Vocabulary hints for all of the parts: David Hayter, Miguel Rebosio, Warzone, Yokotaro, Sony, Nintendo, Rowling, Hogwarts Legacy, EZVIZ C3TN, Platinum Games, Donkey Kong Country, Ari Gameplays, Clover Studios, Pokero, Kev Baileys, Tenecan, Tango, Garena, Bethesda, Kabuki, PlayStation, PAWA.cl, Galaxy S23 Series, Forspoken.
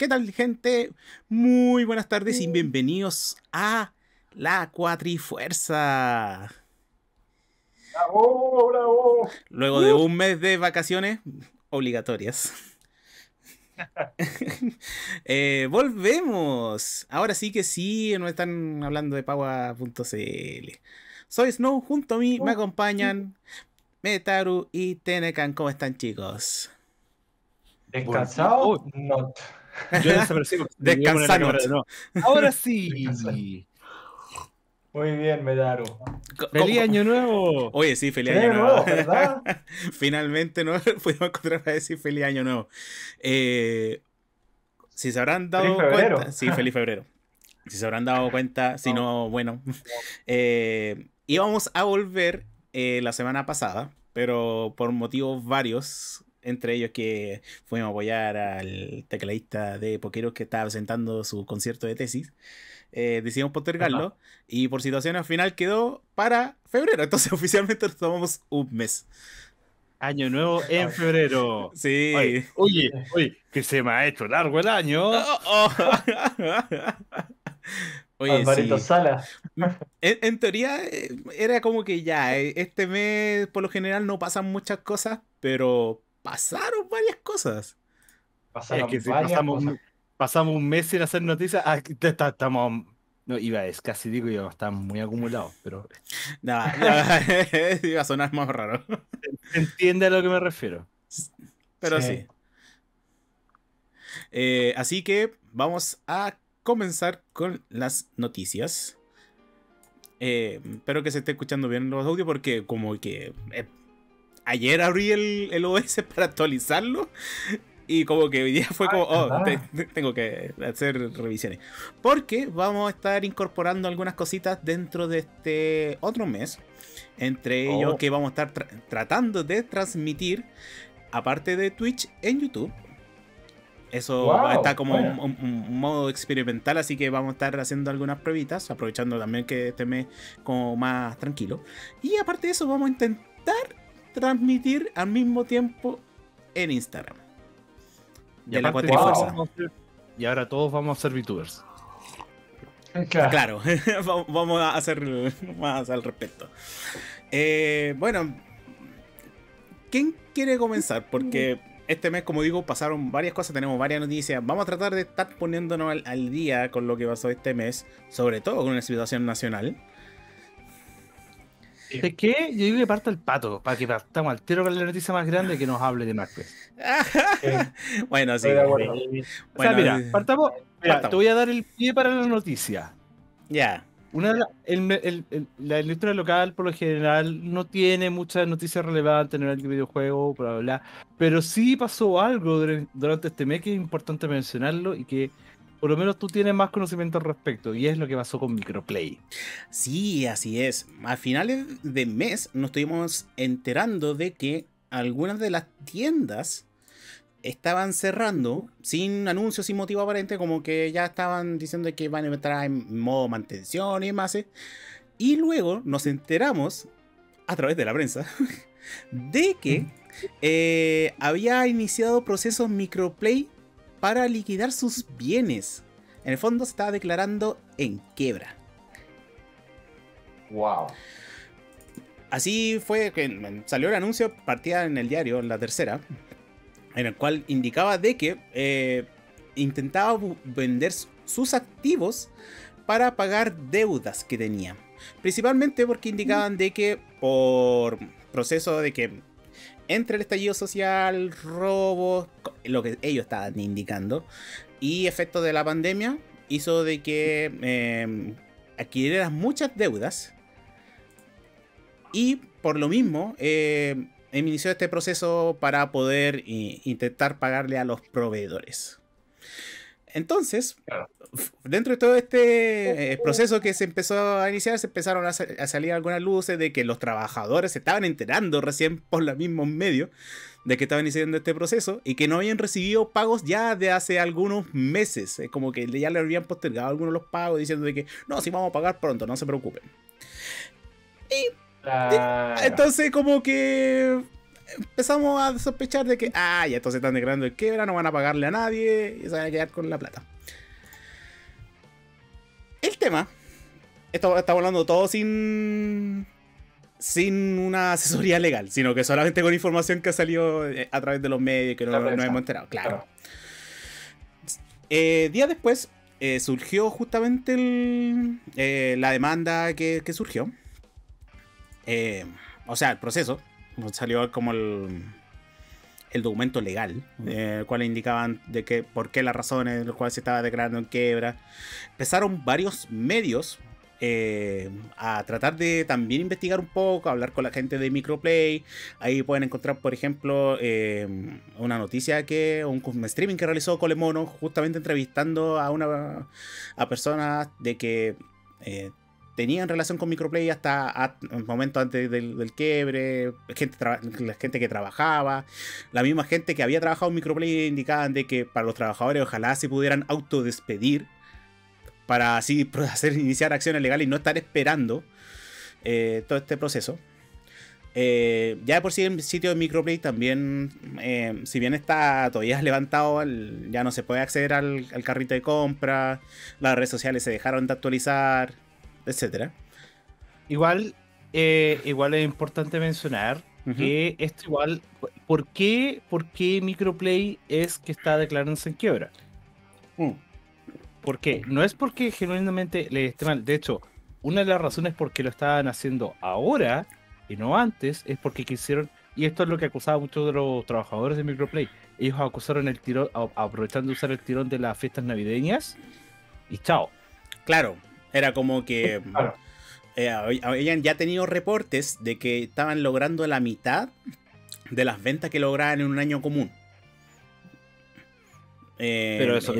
¿Qué tal, gente? Muy buenas tardes y bienvenidos a La Cuatrifuerza. ¡Bravo, bravo! Luego de un mes de vacaciones obligatorias. Volvemos. Ahora sí que sí, nos están hablando de PAWA.cl. Soy Snow, junto a mí me acompañan Metaru y Tenecan. ¿Cómo están, chicos? ¿Descansado? No. Yo descansando. No. Ahora sí. Muy bien, Metaru. ¡Feliz año nuevo! Oye, sí, feliz año nuevo, ¿verdad? Finalmente no pudimos encontrar para decir feliz año nuevo. Si se habrán dado cuenta. Sí, feliz febrero. Si se habrán dado cuenta, si no, bueno. Íbamos a volver la semana pasada, pero por motivos varios, entre ellos que fuimos a apoyar al tecladista de Pokero que estaba presentando su concierto de tesis. Decidimos postergarlo. Ajá. Y por situación al final quedó para febrero. Entonces oficialmente nos tomamos un mes. Año nuevo en febrero. Sí. Oye, que se me ha hecho largo el año. Oye, Alvarito sí. Sala. En teoría era como que ya, este mes por lo general no pasan muchas cosas, pero pasaron varias cosas. Pasaron es que si varias pasamos, cosas. Pasamos un mes sin hacer noticias. Ah, estamos... No, iba, es casi digo yo, estamos muy acumulados, pero... Nada, iba a sonar más raro. Se entiende a lo que me refiero. Pero sí. Así que vamos a comenzar con las noticias. Espero que se esté escuchando bien los audios porque como que... ayer abrí el OBS para actualizarlo y como que hoy día fue como, oh, tengo que hacer revisiones. Porque vamos a estar incorporando algunas cositas dentro de este otro mes. Entre ellos que vamos a estar tratando de transmitir, aparte de Twitch, en YouTube. Eso está como un modo experimental, así que vamos a estar haciendo algunas pruebitas, aprovechando también que este mes como más tranquilo. Y aparte de eso vamos a intentar transmitir al mismo tiempo en Instagram. De La Cuatrifuerza. Y ahora todos vamos a ser VTubers. Claro, vamos a hacer más al respecto. Bueno, ¿quién quiere comenzar? Porque este mes, como digo, pasaron varias cosas, tenemos varias noticias. Vamos a tratar de estar poniéndonos al día con lo que pasó este mes, sobre todo con la situación nacional. ¿De qué? Yo digo que parta el pato, para que partamos al tiro con la noticia más grande que nos hable de Microplay. Bueno, sí. Bueno, o sea, mira, partamos. Te voy a dar el pie para la noticia. Ya. La industria local, por lo general, no tiene muchas noticias relevantes en el videojuego, bla, bla, bla. Pero sí pasó algo durante este mes que es importante mencionarlo y que... por lo menos tú tienes más conocimiento al respecto, y es lo que pasó con Microplay. Sí, así es. A finales de mes nos estuvimos enterando de que algunas de las tiendas estaban cerrando sin anuncios, sin motivo aparente, como que ya estaban diciendo que van a entrar en modo mantención y demás. Y luego nos enteramos, a través de la prensa, de que había iniciado procesos Microplay para liquidar sus bienes. En el fondo se estaba declarando en quiebra. Wow. Así fue que salió el anuncio, partía en el diario, en La Tercera, en el cual indicaba de que intentaba vender sus activos para pagar deudas que tenía. Principalmente porque indicaban de que por proceso de que entre el estallido social, robos, lo que ellos estaban indicando, y efectos de la pandemia, hizo de que adquirieras muchas deudas. Y por lo mismo, inició este proceso para poder intentar pagarle a los proveedores. Entonces, dentro de todo este proceso que se empezó a iniciar, se empezaron a salir algunas luces de que los trabajadores se estaban enterando recién por los mismos medios de que estaban iniciando este proceso y que no habían recibido pagos ya de hace algunos meses. Es como que ya le habían postergado algunos los pagos diciendo de que no, sí vamos a pagar pronto, no se preocupen. Y entonces como que empezamos a sospechar de que, ya estos se están declarando el quiebra, no van a pagarle a nadie y se van a quedar con la plata. El tema, esto estamos hablando todo sin una asesoría legal, sino que solamente con información que ha salido a través de los medios que no nos hemos enterado, claro. Días después surgió justamente la demanda que surgió. O sea, el proceso. Salió como el documento legal, el cual indicaban de que por qué las razones de las cuales se estaba declarando en quiebra. Empezaron varios medios a tratar de también investigar un poco, hablar con la gente de Microplay. Ahí pueden encontrar, por ejemplo, una noticia que un streaming que realizó Colemono, justamente entrevistando a personas de que tenían relación con Microplay hasta un momento antes del quiebre, la gente que trabajaba, la misma gente que había trabajado en Microplay indicaban de que para los trabajadores ojalá se pudieran autodespedir para así iniciar acciones legales y no estar esperando todo este proceso. Ya de por sí el sitio de Microplay también, si bien está todavía levantado, ya no se puede acceder al carrito de compra, las redes sociales se dejaron de actualizar, etc. Igual es importante mencionar que esto igual, ¿por qué Microplay es que está declarándose en quiebra? ¿Por qué? No es porque genuinamente le esté mal. De hecho, una de las razones por qué lo estaban haciendo ahora y no antes es porque quisieron, y esto es lo que acusaba muchos de los trabajadores de Microplay, ellos acusaron el tirón, aprovechando de usar el tirón de las fiestas navideñas y chao. Claro, era como que claro. Habían ya tenido reportes de que estaban logrando la mitad de las ventas que lograban en un año común. Pero eso,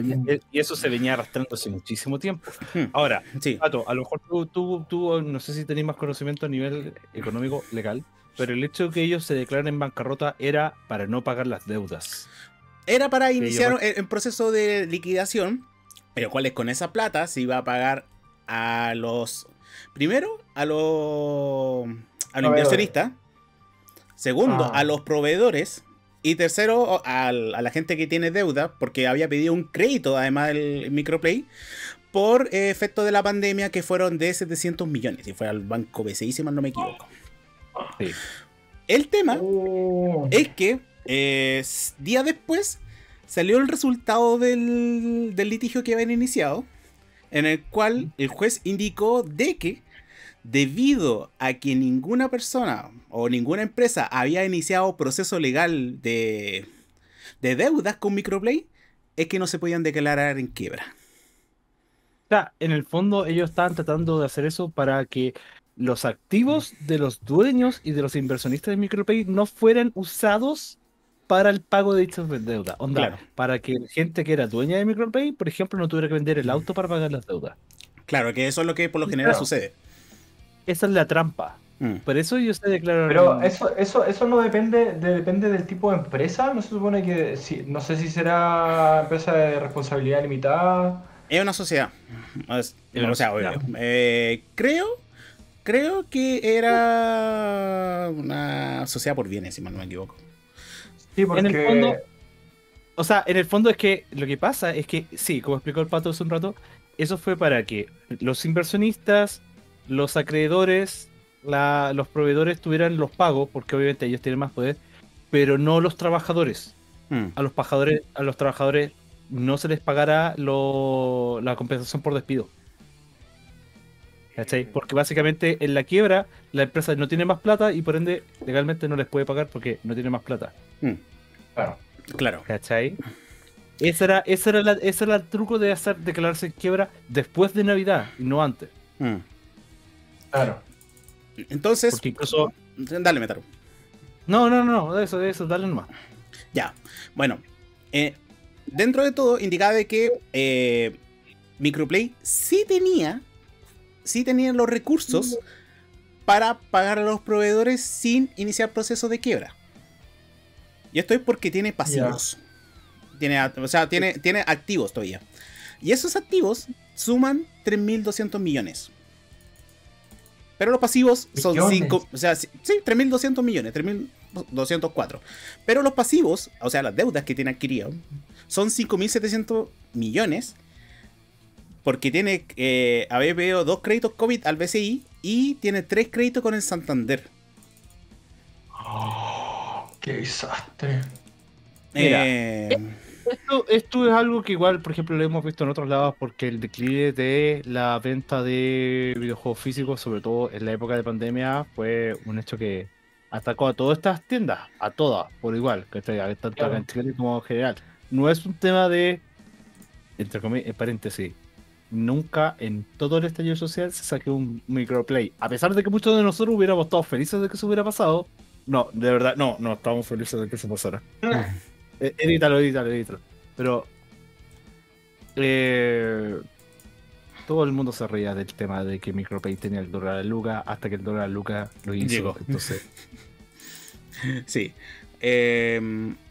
eso se venía arrastrando hace muchísimo tiempo. Ahora, sí. Pato, a lo mejor tú no sé si tenés más conocimiento a nivel económico, legal, pero el hecho de que ellos se declaren en bancarrota era para no pagar las deudas. Era para iniciar el proceso de liquidación, pero cuál es con esa plata se iba a pagar a los... Primero, a los inversionistas. Segundo, a los proveedores. Y tercero, a la gente que tiene deuda, porque había pedido un crédito, además el Microplay, por efecto de la pandemia, que fueron de 700 millones. Y fue al banco BCI, si mal no me equivoco. Sí. El tema es que días después salió el resultado del litigio que habían iniciado, en el cual el juez indicó de que, debido a que ninguna persona o ninguna empresa había iniciado proceso legal de deudas con Microplay, es que no se podían declarar en quiebra. O sea, en el fondo ellos estaban tratando de hacer eso para que los activos de los dueños y de los inversionistas de Microplay no fueran usados para el pago de dichas deudas. Onda, claro. Para que gente que era dueña de Microplay, por ejemplo, no tuviera que vender el auto para pagar las deudas. Claro, que eso es lo que por lo general sucede. Esa es la trampa. Por eso yo se declaro... Pero eso no depende, depende del tipo de empresa. No se supone que... Si, no sé si será empresa de responsabilidad limitada. Es una sociedad. O sea, obvio. Creo que era una sociedad por bienes, si mal no me equivoco. Sí, porque... En el fondo... O sea, en el fondo es que lo que pasa es que... Sí, como explicó el Pato hace un rato, eso fue para que los inversionistas... los acreedores, los proveedores tuvieran los pagos, porque obviamente ellos tienen más poder, pero no los trabajadores. A los trabajadores no se les pagará la compensación por despido. ¿Cachai? Porque básicamente en la quiebra la empresa no tiene más plata y por ende legalmente no les puede pagar porque no tiene más plata. Claro. ¿Cachai? Ese era el truco de hacer declararse en quiebra después de Navidad y no antes. Claro. Entonces, porque incluso... Dale, Metaru. No, de eso, dale nomás. Ya, bueno, dentro de todo indicaba de que Microplay sí tenía los recursos para pagar a los proveedores sin iniciar proceso de quiebra. Y esto es porque tiene pasivos. Tiene activos todavía. Y esos activos suman 3.200 millones. Pero los pasivos son 5, o sea, sí, 3.200 millones, 3.204. Pero los pasivos, o sea, las deudas que tiene adquirido, son 5.700 millones. Porque tiene, había pedido 2 créditos COVID al BCI y tiene 3 créditos con el Santander. Oh, ¡qué desastre! Mira, esto es algo que igual, por ejemplo, lo hemos visto en otros lados, porque el declive de la venta de videojuegos físicos, sobre todo en la época de pandemia, fue un hecho que atacó a todas estas tiendas, a todas, por igual, que tanto claro, acá en Chile como en general. No es un tema de, entre comillas, en paréntesis, nunca en todo el estallido social se saqué un microplay. A pesar de que muchos de nosotros hubiéramos estado felices de que eso hubiera pasado, no, de verdad, no estábamos felices de que eso pasara. Edítalo. Pero todo el mundo se reía del tema de que Microplay tenía el dólar a Luca hasta que el dólar a Luca lo hizo. Llegó. Entonces. Sí.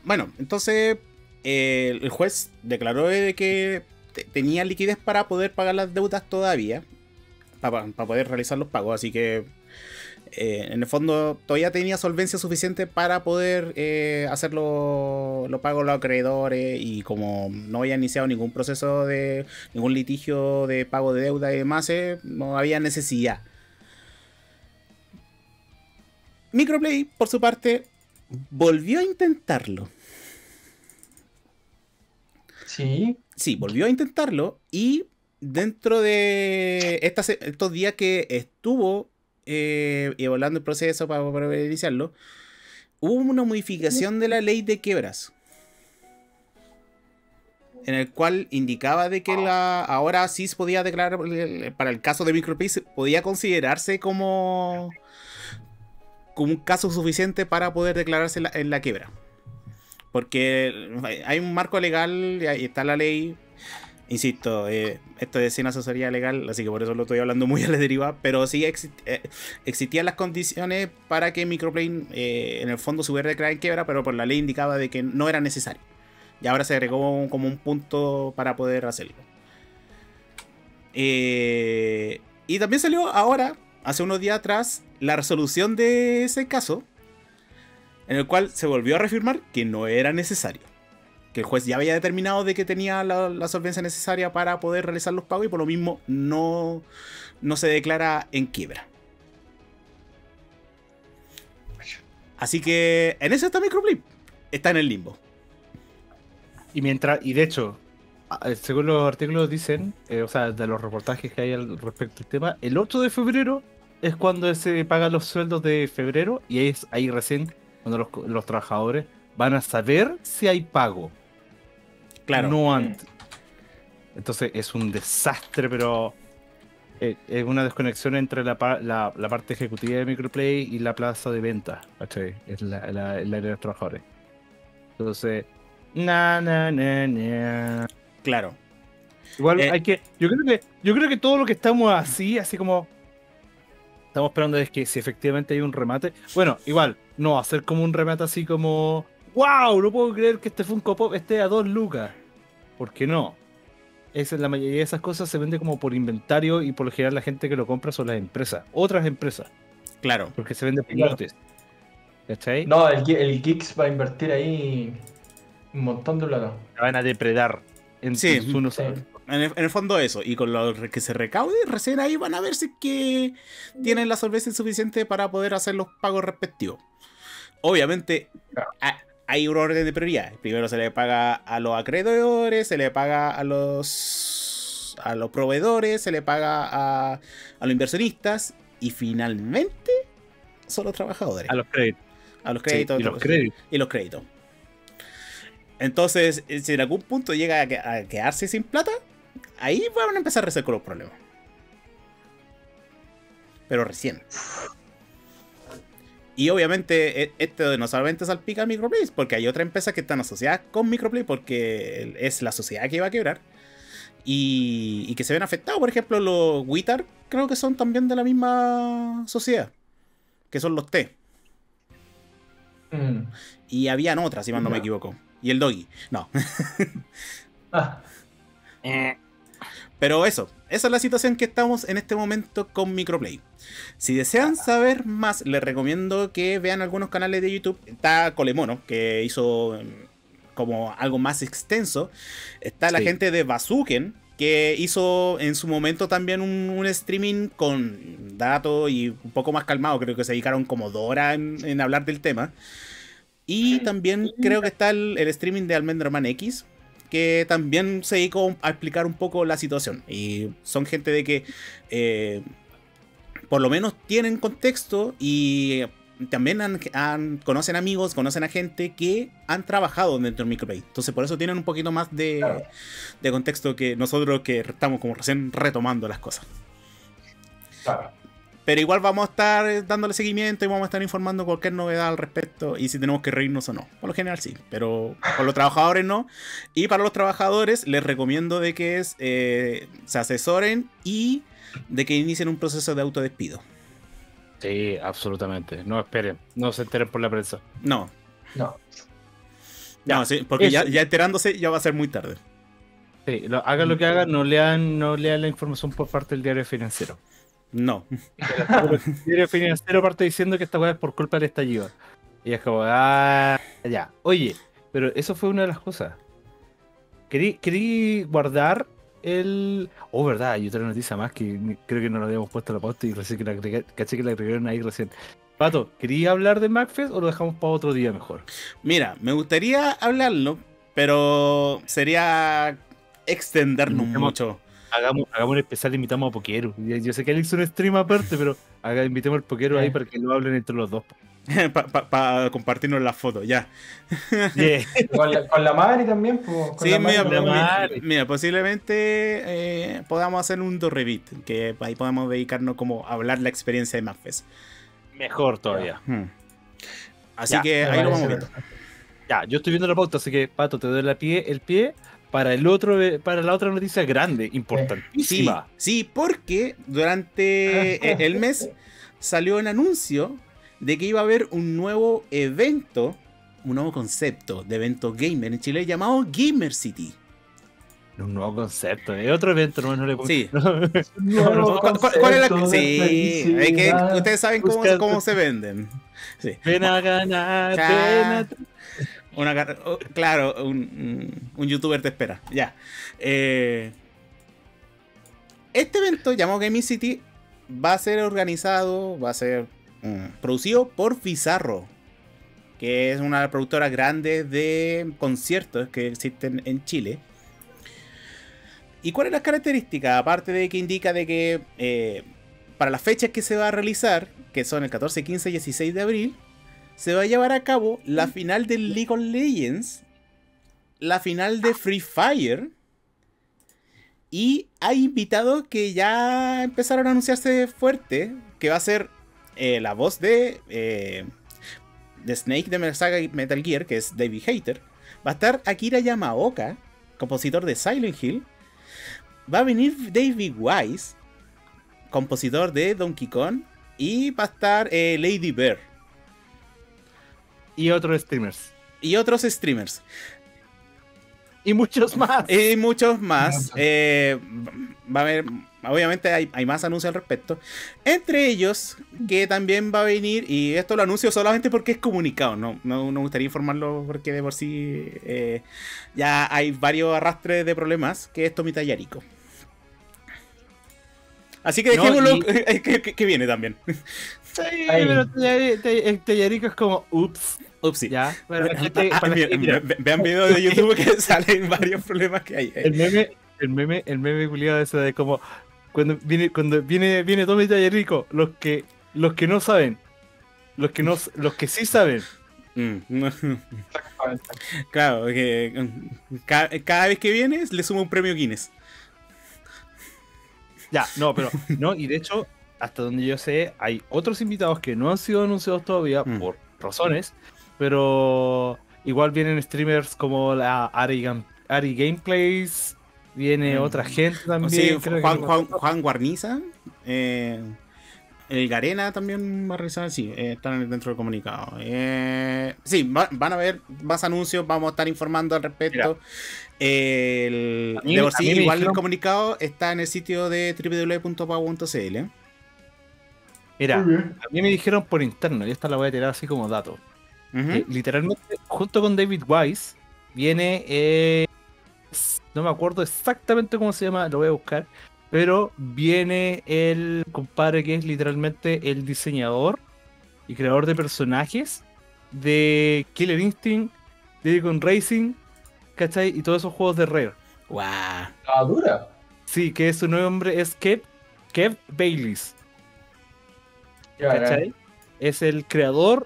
Bueno, entonces el juez declaró de que tenía liquidez para poder pagar las deudas todavía, para poder realizar los pagos, así que en el fondo todavía tenía solvencia suficiente para poder hacer los pagos a los acreedores, y como no había iniciado ningún proceso de ningún litigio de pago de deuda y demás, no había necesidad. Microplay, por su parte, volvió a intentarlo. Sí. Sí, volvió a intentarlo, y dentro de estos días que estuvo evaluando el proceso para iniciarlo, hubo una modificación de la ley de quiebras, en el cual indicaba de que ahora sí se podía declarar, para el caso de Microplay, podía considerarse como un caso suficiente para poder declararse en la quiebra. Porque hay un marco legal, y ahí está la ley. Insisto, esto es sin asesoría legal, así que por eso lo estoy hablando muy a la deriva. Pero sí existían las condiciones para que Microplay en el fondo se hubiera declarado en quiebra, pero por la ley indicaba de que no era necesario. Y ahora se agregó como un punto para poder hacerlo. Y también salió ahora, hace unos días atrás, la resolución de ese caso, en el cual se volvió a reafirmar que no era necesario, que el juez ya había determinado de que tenía la solvencia necesaria para poder realizar los pagos, y por lo mismo no se declara en quiebra. Así que en eso está Microplay, está en el limbo. Y de hecho, según los artículos dicen, o sea, de los reportajes que hay al respecto del tema, el 8 de febrero es cuando se pagan los sueldos de febrero, y es ahí recién cuando los trabajadores van a saber si hay pago. Claro. No antes. Entonces es un desastre, pero es una desconexión entre la parte ejecutiva de Microplay y la plaza de venta. ¿Cachai? Es el área de los trabajadores. Entonces, Claro. Igual hay que. Yo creo que todo lo que estamos así como. Estamos esperando es que si efectivamente hay un remate. Bueno, igual, no hacer como un remate así como ¡wow! No puedo creer que este Funko Pop esté a 2 lucas. ¿Por qué no? La mayoría de esas cosas se vende como por inventario, y por lo general la gente que lo compra son las empresas. Otras empresas. Claro. Porque se vende por lotes. ¿Cachai? No, el Geeks va a invertir ahí un montón de plata. La van a depredar. Sí. En el fondo eso, y con lo que se recaude, recién ahí van a ver si que tienen la solvencia suficiente para poder hacer los pagos respectivos. Obviamente hay un orden de prioridad. Primero se le paga a los acreedores, se le paga a los proveedores, se le paga a los inversionistas, y finalmente son los trabajadores. A los créditos. Sí, y los créditos. Entonces, si en algún punto llega a quedarse sin plata, ahí van a empezar a resolver con los problemas. Pero recién. Y obviamente, esto no solamente salpica a Microplay, porque hay otras empresas que están asociadas con Microplay, porque es la sociedad que va a quebrar. Y que se ven afectados. Por ejemplo, los Witar creo que son también de la misma sociedad, que son los T. Y habían otras, si mal no me equivoco. Y el Doggy, no. Pero eso, esa es la situación que estamos en este momento con Microplay. Si desean saber más, les recomiendo que vean algunos canales de YouTube. Está Colemono, que hizo como algo más extenso. Está la gente de Bazooken, que hizo en su momento también un streaming con datos y un poco más calmado. Creo que se dedicaron como 2 horas en hablar del tema. Y también creo que está el streaming de Almendraman X, que también se dedicó a explicar un poco la situación. Y son gente de que por lo menos tienen contexto y también conocen amigos, conocen a gente que han trabajado dentro de Microplay. Entonces por eso tienen un poquito más de contexto que nosotros, que estamos como recién retomando las cosas. Claro. Pero igual vamos a estar dándole seguimiento y vamos a estar informando cualquier novedad al respecto y si tenemos que reírnos o no. Por lo general sí, pero por los trabajadores no. Y para los trabajadores les recomiendo de que se asesoren y de que inicien un proceso de autodespido. Sí, absolutamente. No esperen, no se enteren por la prensa. No. No. No, sí, porque ya enterándose ya va a ser muy tarde. Sí, hagan lo que hagan, no lean la información por parte del diario financiero. No. El diario financiero parte diciendo que esta weá es por culpa del estallido. Y es como, ah, ya. Oye, pero eso fue una de las cosas. Querí guardar el... Oh, verdad, hay otra noticia más que creo que no la habíamos puesto a la pauta y recién que la agregaron ahí recién. Pato, ¿quería hablar de MacFest o lo dejamos para otro día mejor? Mira, me gustaría hablarlo, pero sería extendernos mucho. Hagamos un especial, invitamos a Pokero. Yo sé que Alex es un stream aparte, pero invitemos al Pokero ahí para que lo hablen entre los dos. Para compartirnos las fotos, ya. Yeah. Con la Mari también. Sí, mira, posiblemente podamos hacer un Dorrevit, que ahí podamos dedicarnos como a hablar la experiencia de MacFest. Mejor todavía. Así ya, que ahí lo vamos viendo. Ya, yo estoy viendo la pauta, así que Pato, te doy el pie. Para la otra noticia grande, importantísima. Sí, porque durante el mes salió un anuncio de que iba a haber un nuevo evento, un nuevo concepto de evento gamer en Chile llamado GamersCity. Un nuevo concepto, es otro evento, no le pongo. Sí. ¿Cuál es la? Sí, es que ustedes saben cómo se venden. Sí. Ven a ganar, ven a... Claro, un youtuber te espera. Ya. Este evento llamado GamersCity va a ser organizado, va a ser producido por Bizarro, que es una de las productoras grandes de conciertos que existen en Chile. ¿Y cuáles son las características? Aparte de que indica de que para las fechas que se va a realizar, que son el 14, 15 y 16 de abril, se va a llevar a cabo la final de League of Legends, la final de Free Fire, y hay invitados que ya empezaron a anunciarse fuerte, que va a ser la voz de Snake de saga Metal Gear, que es David Hayter. Va a estar Akira Yamaoka, compositor de Silent Hill. Va a venir David Wise, compositor de Donkey Kong. Y va a estar Lady Bird. Y otros streamers. Y muchos más. Va a haber, obviamente hay más anuncios al respecto. Entre ellos, que también va a venir, y esto lo anuncio solamente porque es comunicado, no me gustaría informarlo porque de por sí ya hay varios arrastres de problemas, que es Tommy Tallarico. Así que dejémoslo, que viene también. Sí, pero Tallarico es como, ups. Upsi. Ya, vean videos de YouTube que salen varios problemas que hay. El meme culiado ese de como cuando viene Tommy Tallarico, los que no saben, los que sí saben. Claro, que cada vez que vienes le suma un premio Guinness. Ya, y de hecho, hasta donde yo sé, hay otros invitados que no han sido anunciados todavía por razones, pero igual vienen streamers como la Ari Gameplays, viene otra gente también. Sí, creo Juan Guarniza, El Garena también va a revisar, sí, están dentro del comunicado. Sí, van a haber más anuncios, vamos a estar informando al respecto. De por sí, igual el comunicado está en el sitio de www.pawa.cl. Mira, a mí me dijeron por interno, y esta la voy a tirar así como dato. Literalmente, junto con David Wise, viene... no me acuerdo exactamente cómo se llama, lo voy a buscar. Pero viene el compadre que es literalmente el diseñador y creador de personajes de Killer Instinct, de Rising, ¿cachai? Y todos esos juegos de Rare. ¡Wow! ¡Ah, dura! Sí, que su nombre es Kev Baileys. ¿Cachai? Es el creador,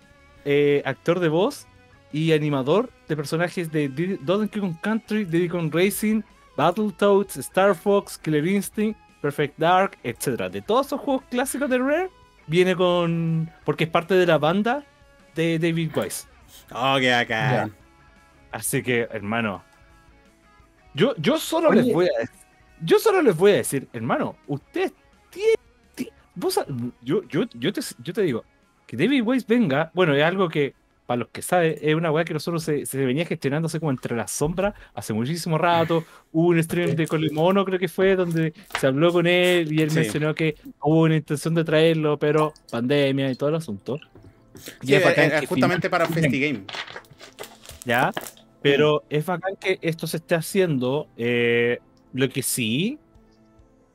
actor de voz y animador de personajes de Donkey Kong Country, Diddy Kong Racing, Battletoads, Star Fox, Killer Instinct, Perfect Dark, etc. De todos esos juegos clásicos de Rare, viene con... porque es parte de la banda de David Wise. Oh, qué acá. Así que, hermano, yo solo les voy a decir, hermano, ustedes tienen... Yo te digo, que David Wise venga, bueno, es algo que... para los que saben, es una weá que nosotros se venía gestionándose como entre las sombras hace muchísimo rato. Hubo un stream de Colimono, creo que fue, donde se habló con él y él mencionó que hubo una intención de traerlo, pero pandemia y todo el asunto. Sí, es justamente para FestiGame. Ya, pero es bacán que esto se esté haciendo. Lo que sí,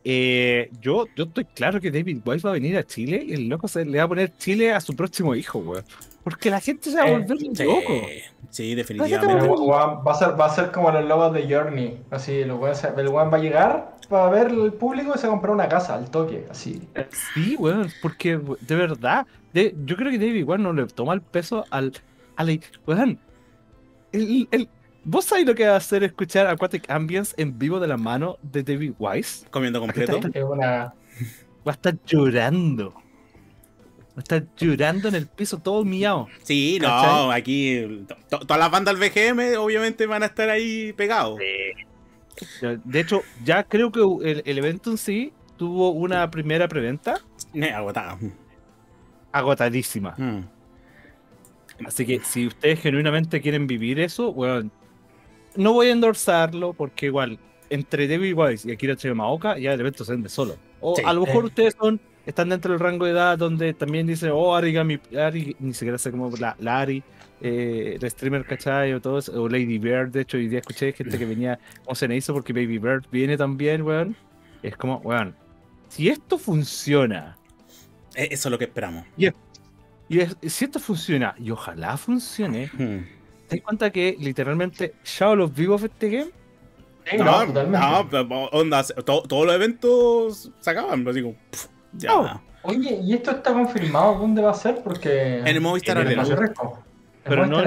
yo estoy claro que David Wise va a venir a Chile y el loco le va a poner Chile a su próximo hijo, weón. Porque la gente se va a volver loco. Sí, definitivamente. Va a ser como los logos de Journey. Así, el weón va a llegar, va a ver el público y se va a comprar una casa al toque. Así. Sí, weón, porque de verdad, yo creo que David Wise no le toma el peso al weón. ¿Vos sabés lo que va a hacer escuchar Aquatic Ambience en vivo de la mano de David Wise? Comiendo completo. Va a estar llorando. Está llorando en el piso todo miado. Sí, no, ¿cachai? Aquí todas las bandas del BGM obviamente van a estar ahí pegados. De hecho, ya creo que el evento en sí tuvo una primera preventa agotada. Agotadísima. Así que si ustedes genuinamente quieren vivir eso, bueno, no voy a endorsarlo porque igual, entre David Wise y Akira Yamaoka ya el evento se vende solo. O sí, a lo mejor ustedes están dentro del rango de edad donde también dice, oh, Ari, ni siquiera sé cómo, la Ari, la streamer, ¿cachai? O todo eso, o Lady Bird, de hecho, hoy día escuché gente que venía con Ceneizo porque Baby Bird viene también, weón. Es como, weón, si esto funciona... Eso es lo que esperamos. Si esto funciona, y ojalá funcione, ¿te das cuenta que literalmente ya los vivos de este game? No, onda, todos los eventos se acaban, así como... Ya. No. Oye, ¿y esto está confirmado dónde va a ser? Porque... En el Movistar Arena. Pero no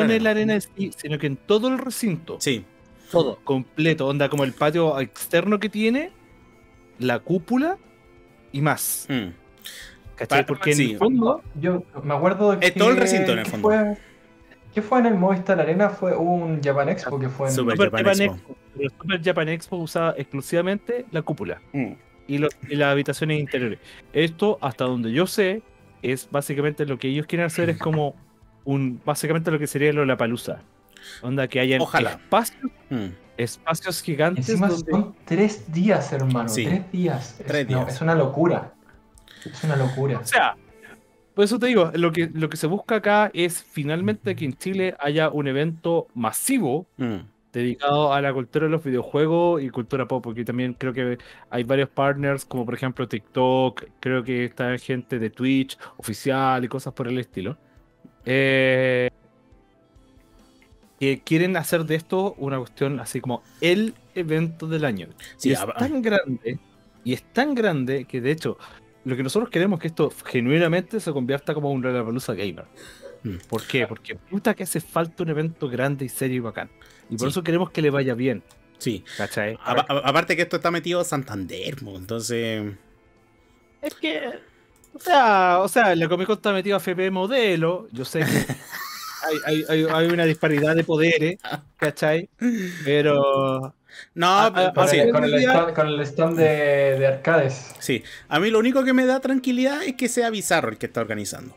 en el Arena, sino que en todo el recinto. Sí. Todo. Completo. Onda como el patio externo que tiene, la cúpula y más. ¿Cachai? Porque en el fondo... Yo me acuerdo de que... Es todo el recinto en el fondo. ¿Qué fue en el Movistar Arena? Fue un Japan Expo que fue en... Super Japan Expo. El Super Japan Expo usaba exclusivamente la cúpula. Y las habitaciones interiores. Esto, hasta donde yo sé, es básicamente lo que ellos quieren hacer, es como básicamente lo que sería lo de la palusa. Onda que hayan espacios gigantes. Encima donde... son 3 días, hermano. Sí. 3 días. Es una locura. Es una locura. O sea, por eso te digo, lo que se busca acá es finalmente que en Chile haya un evento masivo. Dedicado a la cultura de los videojuegos y cultura pop, porque también creo que hay varios partners, como por ejemplo TikTok, creo que está gente de Twitch oficial y cosas por el estilo, que quieren hacer de esto una cuestión así como el evento del año. Sí, y es tan grande que de hecho lo que nosotros queremos es que esto genuinamente se convierta como un Lollapalooza gamer. ¿Por qué? Porque puta que hace falta un evento grande y serio y bacán. Y por eso queremos que le vaya bien. Sí. ¿Cachai? Aparte que esto está metido Santander, entonces... Es que... O sea, la Comic Con está metido a FP Modelo. Yo sé que hay una disparidad de poderes, ¿cachai? Pero... No, con el stand de arcades. Sí, a mí lo único que me da tranquilidad es que sea Bizarro el que está organizando.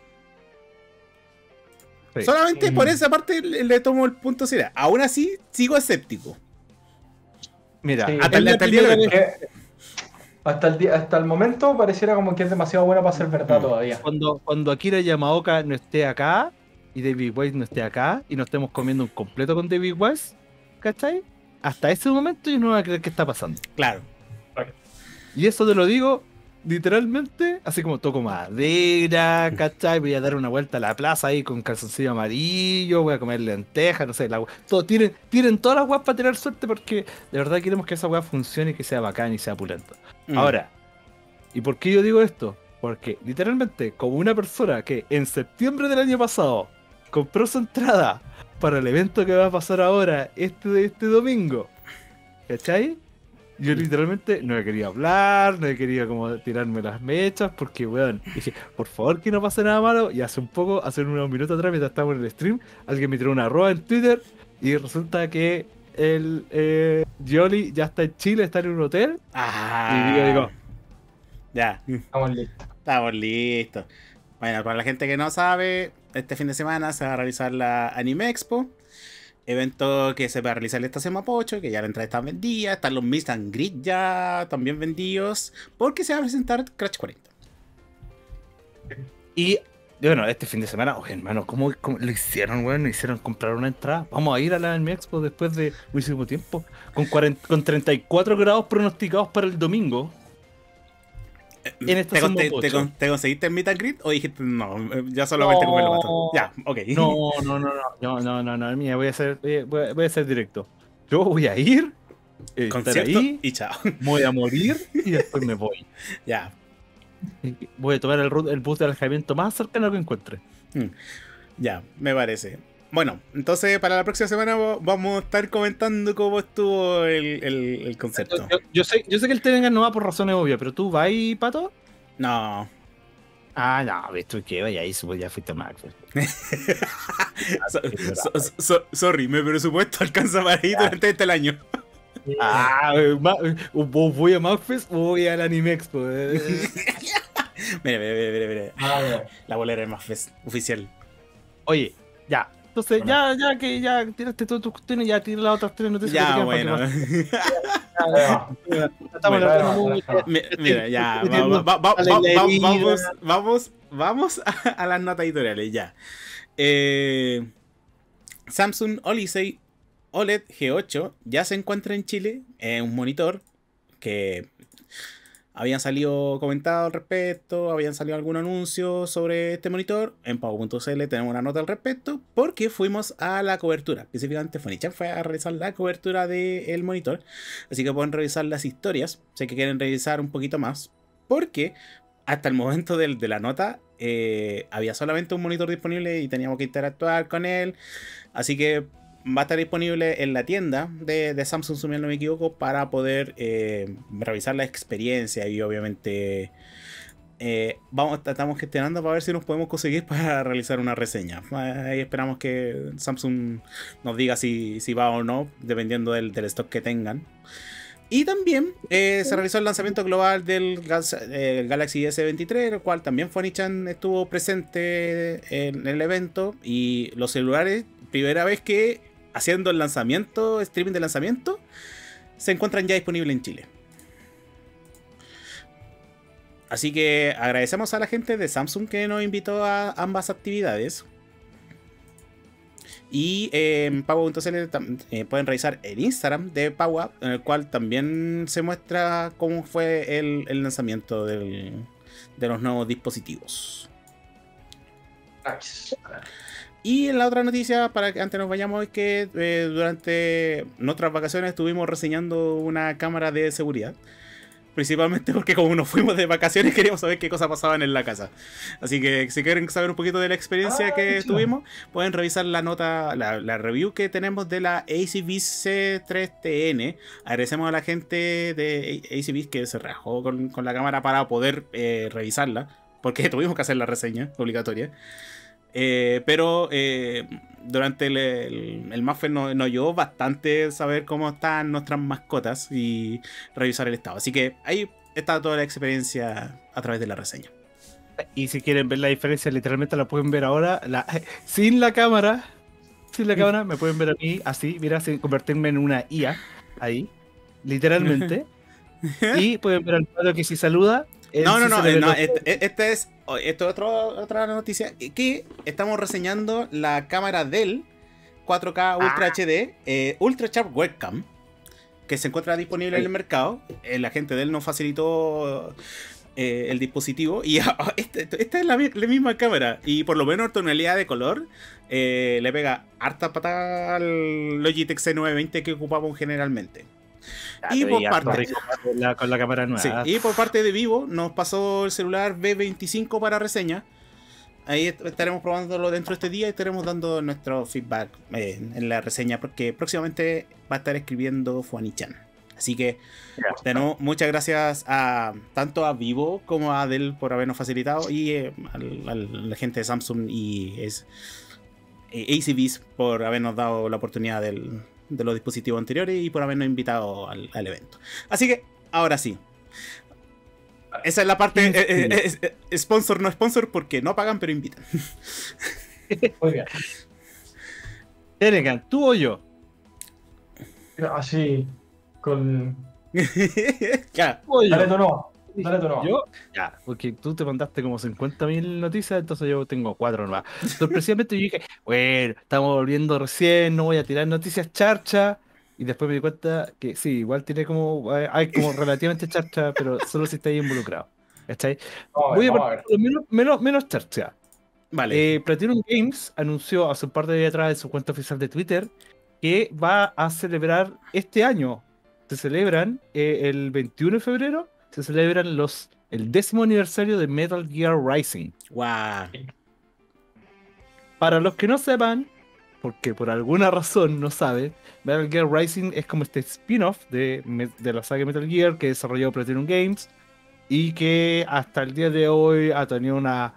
Sí. Solamente por esa parte le tomo el punto seriedad. Aún así, sigo escéptico. Mira, sí, hasta el momento pareciera como que es demasiado bueno para ser verdad todavía. Cuando Akira Yamaoka no esté acá, y David Wise no esté acá, y nos estemos comiendo un completo con David Wise, ¿cachai? Hasta ese momento yo no voy a creer qué está pasando. Claro. Y eso te lo digo literalmente, así como toco madera, ¿cachai? Voy a dar una vuelta a la plaza ahí con calzoncillo amarillo, voy a comer lentejas, no sé, la todo, tiren todas las weas para tener suerte, porque de verdad queremos que esa wea funcione y que sea bacán y sea pulenta. Ahora, ¿y por qué yo digo esto? Porque literalmente, como una persona que en septiembre del año pasado compró su entrada para el evento que va a pasar ahora, este domingo, ¿cachai? Yo literalmente no le quería hablar, no le quería como tirarme las mechas, porque weón, dije, por favor que no pase nada malo. Y hace un poco, hace unos minutos atrás, mientras estábamos en el stream, alguien me tiró una arroba en Twitter y resulta que el Yoli ya está en Chile, está en un hotel. Y yo digo, ya, estamos listos. Estamos listos. Bueno, para la gente que no sabe, este fin de semana se va a realizar la Anime Expo. Evento que se va a realizar esta semana Mapocho, que ya la entrada está vendida, están los Meet and Greet ya también vendidos, porque se va a presentar Crash 40. Y bueno, este fin de semana, oye hermano, ¿cómo lo hicieron, weón? ¿No hicieron comprar una entrada? Vamos a ir a la Anime Expo después de muchísimo tiempo, con 34 grados pronosticados para el domingo. En esta ¿Te conseguiste el Meet and Greet o dijiste no? Ya solamente comerlo bastante. Ya, ok. No, mía, voy a ser directo. Yo voy a ir, estar ahí y chao. Voy a morir y después me voy. Ya. Voy a tomar el bus de alojamiento más cercano que encuentre. Ya, me parece. Bueno, entonces para la próxima semana vamos a estar comentando cómo estuvo el concepto. Yo sé que el Tenecan no va por razones obvias, pero ¿tú vas, Pato? No. Ah, no, ¿viste que vaya ahí? Ya fuiste a Max. Sorry, mi presupuesto alcanza para ir durante este año. ¿Vos voy a Magfest o voy al Anime Expo? Mira. La bolera de Magfest, oficial. Oye, ya. Entonces, bueno, ya que tiraste todas tus cuestiones, ya tiré las otras tres noticias. Ya, bueno. Mira, ya. Vamos a las notas editoriales, ya. Samsung Odyssey OLED G8 ya se encuentra en Chile. Es un monitor que habían salido comentado al respecto, habían salido algún anuncio sobre este monitor. En PAWA.cl tenemos una nota al respecto porque fuimos a la cobertura. Específicamente Fonychan fue a realizar la cobertura del monitor. Así que pueden revisar las historias. Sé que quieren revisar un poquito más porque hasta el momento de la nota había solamente un monitor disponible y teníamos que interactuar con él. Así que va a estar disponible en la tienda de Samsung, si no me equivoco, para poder revisar la experiencia. Y obviamente estamos gestionando para ver si nos podemos conseguir para realizar una reseña. Ahí esperamos que Samsung nos diga si va o no, dependiendo del stock que tengan. Y también se realizó el lanzamiento global del Galaxy S23, el cual también Fonychan estuvo presente en el evento. Y los celulares, primera vez que haciendo el lanzamiento, streaming de lanzamiento, se encuentran ya disponibles en Chile. Así que agradecemos a la gente de Samsung que nos invitó a ambas actividades. Y en PAWA.cl pueden revisar el Instagram de PAWA, en el cual también se muestra cómo fue el lanzamiento de los nuevos dispositivos. Nice. Y en la otra noticia, para que antes nos vayamos, es que durante nuestras vacaciones estuvimos reseñando una cámara de seguridad. Principalmente porque como nos fuimos de vacaciones queríamos saber qué cosas pasaban en la casa. Así que si quieren saber un poquito de la experiencia que tuvimos, pueden revisar la nota, la review que tenemos de la ACVC 3TN. Agradecemos a la gente de ACVC que se rajó con la cámara para poder revisarla, porque tuvimos que hacer la reseña obligatoria. Pero durante el Maffer nos ayudó bastante saber cómo están nuestras mascotas y revisar el estado. Así que ahí está toda la experiencia a través de la reseña. Y si quieren ver la diferencia, literalmente la pueden ver ahora sin la cámara. Sin la cámara me pueden ver a mí así, mira, sin convertirme en una IA. Ahí, literalmente. Y pueden ver al pato que si saluda. No, esto es otra noticia. Que estamos reseñando la cámara Dell 4K Ultra HD Ultra Sharp Webcam, que se encuentra disponible en el mercado. La gente de Dell nos facilitó el dispositivo. Y esta es la misma cámara. Y por lo menos tonalidad de color le pega harta patada al Logitech C920 que ocupamos generalmente. Claro, y por parte con la cámara nueva. Sí, y por parte de Vivo nos pasó el celular B25 para reseña. Ahí estaremos probándolo dentro de este día y estaremos dando nuestro feedback en la reseña, porque próximamente va a estar escribiendo Fonychan. Así que claro, de nuevo, muchas gracias tanto a Vivo como a Dell por habernos facilitado, y a la gente de Samsung y ACBs por habernos dado la oportunidad de los dispositivos anteriores y por habernos invitado al evento. Así que, ahora sí. Esa es la parte sponsor, no sponsor, porque no pagan, pero invitan. Muy bien. Tenecan, ¿tú o yo? Así, con... Ya. Dale tú no. Dale tú no. ¿Yo? Ya, porque tú te mandaste como 50.000 noticias, entonces yo tengo 4 nomás. Sorpresivamente yo dije, bueno, estamos volviendo recién, no voy a tirar noticias charcha. Y después me di cuenta que sí, igual tiene como... Hay como relativamente charcha, pero solo si estáis involucrados. ¿Estáis? Voy a partir menos charcha. Vale. Platinum Games anunció hace un par de días atrás en su cuenta oficial de Twitter que va a celebrar este año. Se celebran el 21 de febrero, se celebran el 10º aniversario de Metal Gear Rising. ¡Wow! Para los que no sepan, porque por alguna razón no saben, Metal Gear Rising es como este spin-off de la saga Metal Gear que desarrolló Platinum Games y que hasta el día de hoy ha tenido una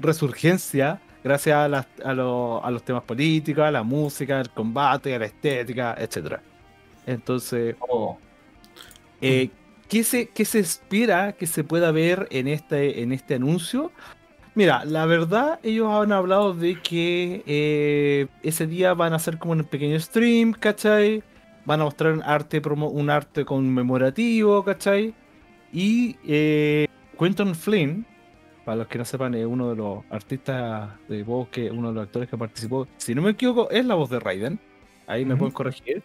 resurgencia gracias a los temas políticos, a la música, al combate, a la estética, etc. Entonces, ¿qué se espera que se pueda ver en este anuncio? Mira, la verdad, ellos han hablado de que ese día van a hacer como un pequeño stream, ¿cachai? Van a mostrar un arte conmemorativo, ¿cachai? Y Quentin Flynn, para los que no sepan, es uno de los artistas de voz, uno de los actores que participó, si no me equivoco, es la voz de Raiden. Ahí me pueden corregir.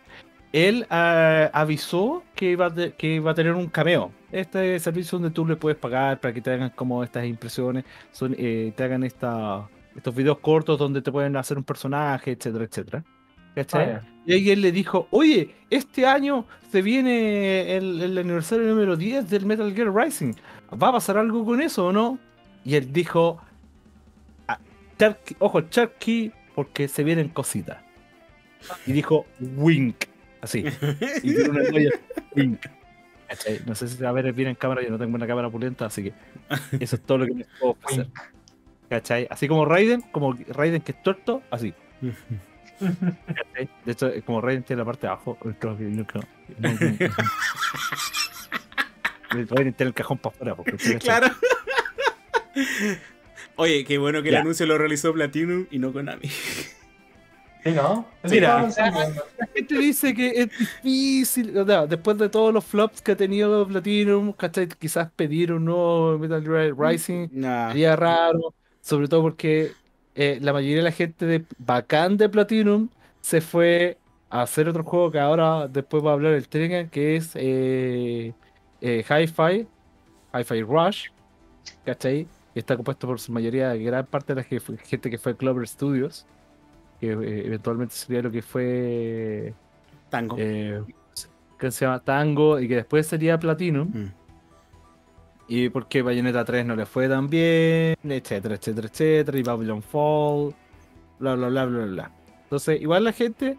Él avisó que iba a tener un cameo. Este servicio donde tú le puedes pagar para que te hagan como estas impresiones, te hagan estos videos cortos donde te pueden hacer un personaje, etcétera, etcétera. ¿Cachai? Y ahí él le dijo, oye, este año se viene el aniversario número 10 del Metal Gear Rising. ¿Va a pasar algo con eso o no? Y él dijo, ojo, Charky, porque se vienen cositas. Y dijo, wink. Así. Y tiene una joya. No sé si a ver bien en cámara, yo no tengo una cámara pulenta, así que eso es todo lo que me puedo ofrecer. ¿Cachai? Así como Raiden que es tuerto, así. ¿Cachai? De hecho, como Raiden tiene la parte de abajo, Raiden tiene el cajón para afuera. Porque claro. Oye, qué bueno que el anuncio lo realizó Platinum y no Konami. No, mira, la gente dice que es difícil, o sea, después de todos los flops que ha tenido Platinum, ¿cachai? Quizás pedir un nuevo Metal Gear Rising sería raro, sobre todo porque la mayoría de la gente de Platinum se fue a hacer otro juego que ahora después va a hablar el Tenecan, que es Hi-Fi Rush, ¿cachai? Está compuesto por su mayoría, gran parte de la gente que fue a Clover Studios, que eventualmente sería lo que fue Tango, que se llama Tango, y que después sería Platinum, y porque Bayonetta 3 no le fue tan bien, etcétera, etcétera, etcétera, y Babylon Fall, bla, bla, bla, bla, bla. Entonces, igual la gente,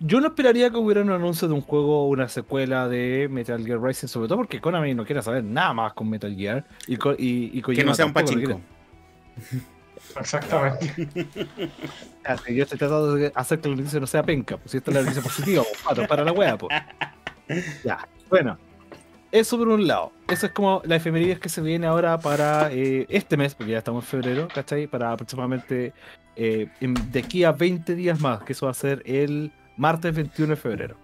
yo no esperaría que hubiera un anuncio de un juego o una secuela de Metal Gear Rising, sobre todo porque Konami no quiere saber nada más con Metal Gear, y que no sea un pachinko. Exactamente. Yo estoy tratando de hacer que la noticia no sea penca, pues si esta es la noticia positiva, pues, para la wea, pues. Ya, bueno. Eso por un lado. Eso es como la efemerides que se viene ahora para este mes, porque ya estamos en febrero, ¿cachai? Para aproximadamente de aquí a 20 días más, que eso va a ser el martes 21 de febrero.